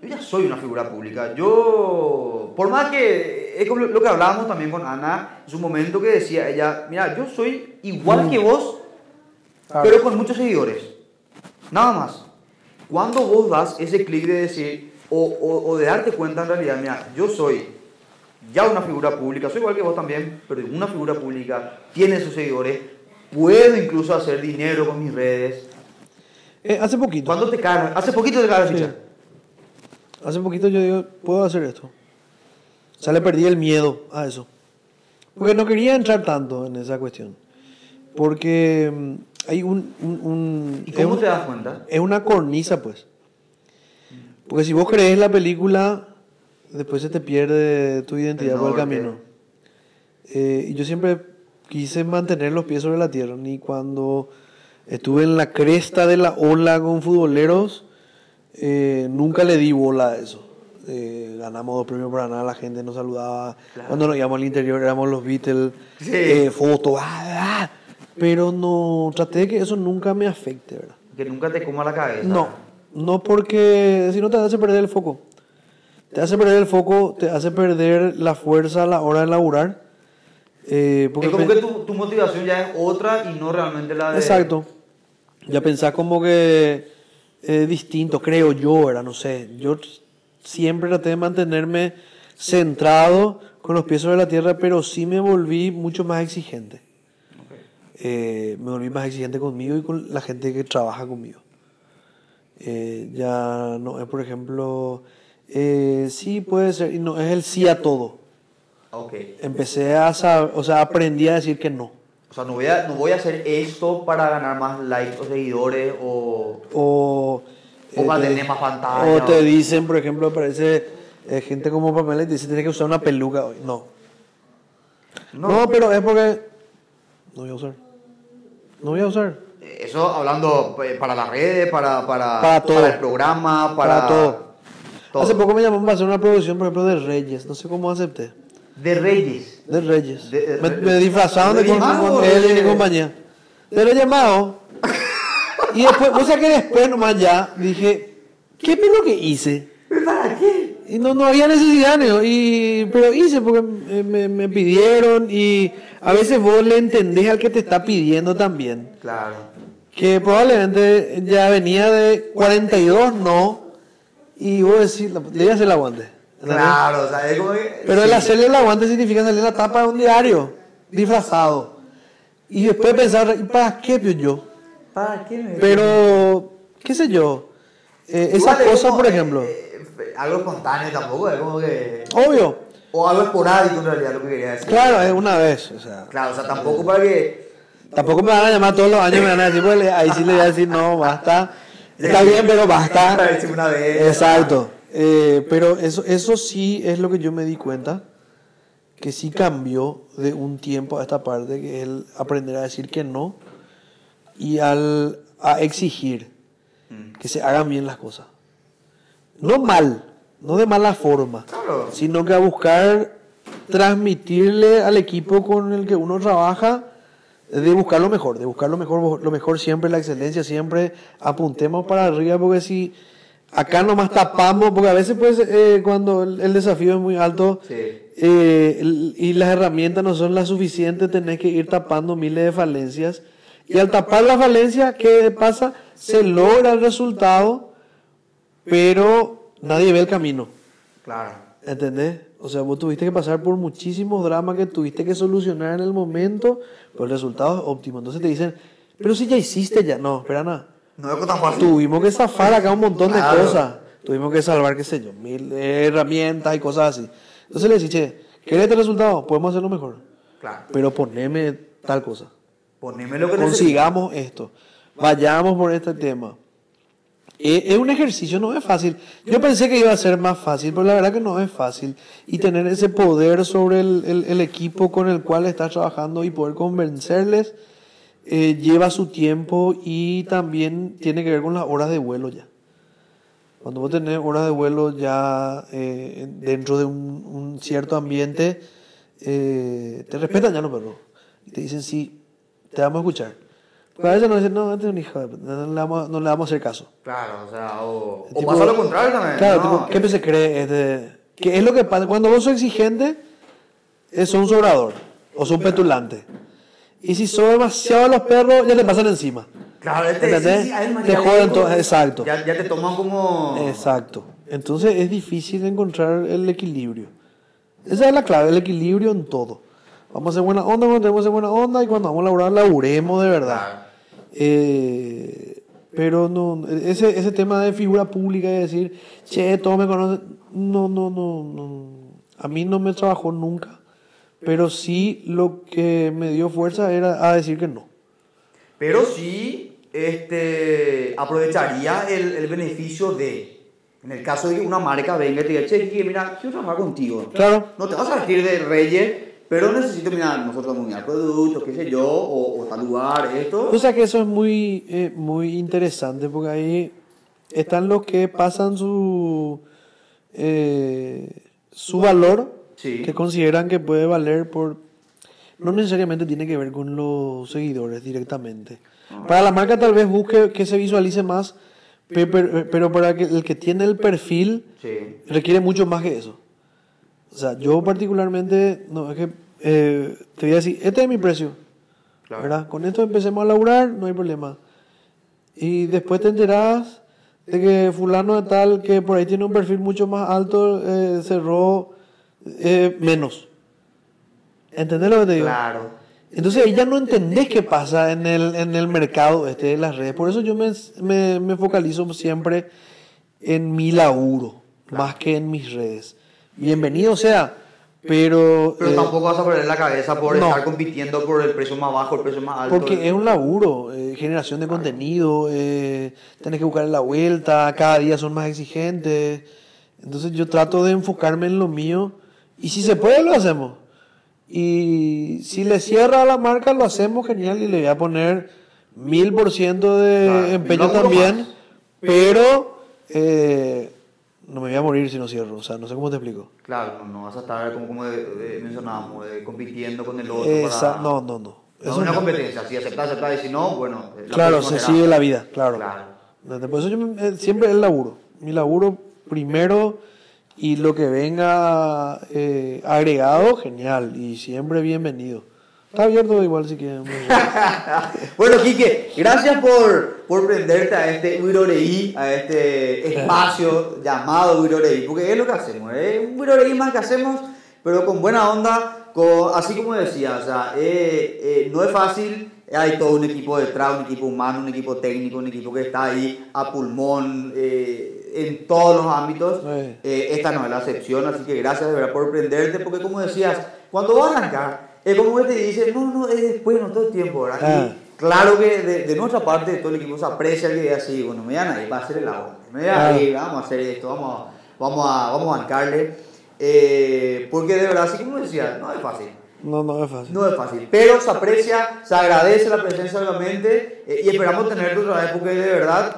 yo ya soy una figura pública? Yo, por más que, es lo que hablábamos también con Ana, en su momento que decía ella, mira, yo soy igual que vos, pero con muchos seguidores. Nada más. ¿Cuándo vos das ese clic de decir... O de darte cuenta en realidad, mira, yo soy ya una figura pública, soy igual que vos también, pero una figura pública, tiene sus seguidores, puedo incluso hacer dinero con mis redes? Hace poquito. ¿Cuándo te cae? Hace poquito te cae la ficha. Hace poquito yo digo, puedo hacer esto. O sea, le perdí el miedo a eso. Porque no quería entrar tanto en esa cuestión. Porque hay ¿Y cómo te das cuenta? Es una cornisa, pues. Porque si vos crees la película, después se te pierde tu identidad por el camino. Y yo siempre quise mantener los pies sobre la tierra. Ni cuando estuve en la cresta de la ola con futboleros, nunca le di bola a eso. Ganamos 2 premios para nada, la gente nos saludaba. Claro. Cuando nos íbamos al interior éramos los Beatles, sí. Fotos. Pero no, traté de que eso nunca me afecte, ¿verdad? Que nunca te coma la cabeza. No, porque si no te hace perder el foco. Te hace perder el foco, te hace perder la fuerza a la hora de laburar. Porque es como que tu motivación ya es otra y no realmente la de... Exacto. Ya pensás como que distinto, creo yo, era, no sé. Yo siempre traté de mantenerme centrado con los pies sobre la tierra, pero sí me volví mucho más exigente. Me volví más exigente conmigo y con la gente que trabaja conmigo. Ya no es, por ejemplo, sí puede ser, y no es el sí a todo. Okay. Empecé a saber, o sea, aprendí a decir que no. O sea, no voy a hacer esto para ganar más likes o seguidores o para tener más pantalla. O te dicen, por ejemplo, aparece gente como Pamela y te dice, tienes que usar una peluca hoy. No, pero es porque no voy a usar. Eso hablando para las redes, para todo, para el programa, para todo. Hace poco me llamó para hacer una producción, por ejemplo, de Reyes. No sé cómo acepté. ¿De Reyes? De Reyes. Me disfrazaron de él y mi compañía. De Reyes Magos. Y después, o sea que después nomás ya dije, ¿qué es lo que hice? ¿Para qué? Y no había necesidad, ¿no? Pero hice porque me pidieron, y a veces vos le entendés al que te está pidiendo también. Claro. Que probablemente ya venía de 42, ¿no? Y vos decís, le voy a hacer el aguante. ¿Entendés? Claro, o sea, es como que... Pero el hacerle el aguante significa salir la tapa de un diario, disfrazado. Y después pensar, ¿y para qué yo? ¿Para qué me... Pero, qué sé yo, esas cosas, por ejemplo... algo espontáneo tampoco, es como que... Obvio. O algo esporádico en realidad, lo que quería decir. Claro, es una vez, o sea... Claro, o sea, tampoco para que... Tampoco me van a llamar todos los años, me van a decir, pues ahí sí le voy a decir, no, basta. Está bien, pero basta. Una vez. Exacto. Pero eso sí es lo que yo me di cuenta, que sí cambió de un tiempo a esta parte, que es el aprender a decir que no y a exigir que se hagan bien las cosas. No mal, no de mala forma, claro, sino que a buscar transmitirle al equipo con el que uno trabaja, de buscar lo mejor, siempre, la excelencia siempre, apuntemos para arriba, porque si acá nomás tapamos, porque a veces pues cuando el desafío es muy alto, sí, y las herramientas no son las suficientes, tenés que ir tapando miles de falencias, y al tapar la falencia, ¿qué pasa? Se logra el resultado, pero nadie ve el camino. Claro. ¿Entendés? O sea, vos tuviste que pasar por muchísimos dramas que tuviste que solucionar en el momento, pero el resultado es óptimo. Entonces te dicen, pero si ya hiciste ya. No, espera nada. No es tan fácil. Tuvimos que zafar acá un montón de cosas. Tuvimos que salvar, qué sé yo, 1000 herramientas y cosas así. Entonces le decís, che, ¿querés este resultado? Podemos hacerlo mejor. Claro. Pero poneme tal cosa. Poneme lo que consigamos esto. Vayamos por este tema. Es un ejercicio, no es fácil. Yo pensé que iba a ser más fácil, pero la verdad que no es fácil. Y tener ese poder sobre el equipo con el cual estás trabajando y poder convencerles, lleva su tiempo, y también tiene que ver con las horas de vuelo ya. Cuando vos tenés horas de vuelo ya dentro de un cierto ambiente, te respetan ya los perros. Y te dicen, sí, te vamos a escuchar. Pero a veces nos dicen, no, antes un hijo, no le vamos a hacer caso. Claro, o sea, tipo, o pasa lo contrario también. Claro, no, tipo, ¿qué se cree? ¿Qué es lo que pasa? Cuando vos sos exigente, sos un sobrador o sos un petulante. Y si sos demasiado a los perros, ya te pasan encima. Claro, sí, te joden todo, exacto. Ya te toman como... Exacto. Entonces es difícil encontrar el equilibrio. Esa es la clave, el equilibrio en todo. Vamos a hacer buena onda cuando tenemos que hacer buena onda, y cuando vamos a laburar, laburemos de verdad. Claro. Pero no, ese tema de figura pública y decir, che, todos me conocen, no, a mí no me trabajó nunca, pero sí lo que me dio fuerza era a decir que no. Pero sí aprovecharía el beneficio de, en el caso de que una marca venga y te diga, che, mira, quiero trabajar contigo. Claro. No te vas a partir de Reyes, pero necesito, mira, nosotros vamos a mirar productos, qué sé yo, o tal lugar, esto. O sea que eso es muy interesante, porque ahí están los que pasan su valor, sí, que consideran que puede valer por... No necesariamente tiene que ver con los seguidores directamente. Ajá. Para la marca tal vez busque que se visualice más, pero para el que tiene el perfil, sí, requiere mucho más que eso. O sea, yo particularmente, no, es que te voy a decir, este es mi precio, claro, ¿verdad? Con esto empecemos a laburar, no hay problema. Y después te enterás de que fulano de tal, que por ahí tiene un perfil mucho más alto, cerró menos. ¿Entendés lo que te digo? Claro. Entonces ahí ya no entendés qué pasa en el mercado de las redes. Por eso yo me focalizo siempre en mi laburo, claro, más que en mis redes. Bienvenido sea, pero tampoco vas a perder la cabeza por estar compitiendo por el precio más bajo, el precio más alto, porque es un laburo, generación de contenido, tenés que buscar la vuelta, cada día son más exigentes. Entonces yo trato de enfocarme en lo mío, y si se puede lo hacemos, y si le cierra a la marca lo hacemos genial, y le voy a poner 1000% de empeño también, más. Pero no me voy a morir si no cierro, o sea, no sé cómo te explico. Claro, no vas a estar, como mencionábamos, compitiendo con el otro. Para... No. Es una competencia, si aceptas, y si no, bueno... Claro, se sigue la vida, claro. Por eso yo siempre el laburo, mi laburo primero, y lo que venga agregado, genial, y siempre bienvenido. Está abierto igual si quieren. Bueno, Kike, gracias por prenderte a este Vyrorei, a este espacio llamado Vyrorei, porque es lo que hacemos, un Vyrorei más que hacemos, pero con buena onda, así como decía, o sea, no es fácil, hay todo un equipo detrás, un equipo humano, un equipo técnico, un equipo que está ahí a pulmón, en todos los ámbitos, esta no es la excepción, así que gracias de verdad por prenderte, porque como decías, cuando vas a arrancar, como te dice, no, es después, no todo el tiempo, ¿verdad? Claro que de nuestra parte, de todo el equipo se aprecia que diga así, bueno, me van a ir, va a hacer el labor, me van a ir, vamos a hacer esto, vamos a bancarle, porque de verdad, así como decía, no es fácil. No es fácil, pero se aprecia, se agradece la presencia obviamente, y esperamos tenerte otra vez, porque de verdad,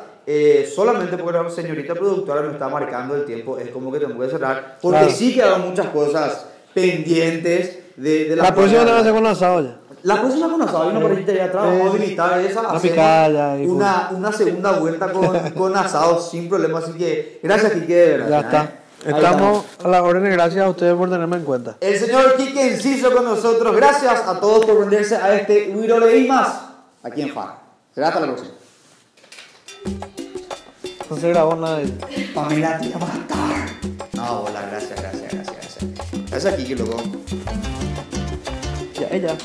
solamente porque la señorita productora nos está marcando el tiempo, es como que tengo que cerrar, porque sí quedaron muchas cosas pendientes. De la próxima la hacer con asado ya. La próxima con asado, una parrilla atrás, vamos a habilitar esa, una picada, una segunda vuelta con asado sin problema, así que gracias, Kike, de verdad. Ya está. Estamos a la orden, gracias a ustedes por tenerme en cuenta. El señor Kike Enciso con nosotros, gracias a todos por unirse a este Vyrorei más aquí en FAN. Será hasta la próxima. No se grabó nada de... Pamela, te va a matar. No, hola, gracias, Kike, loco. Ya, ella.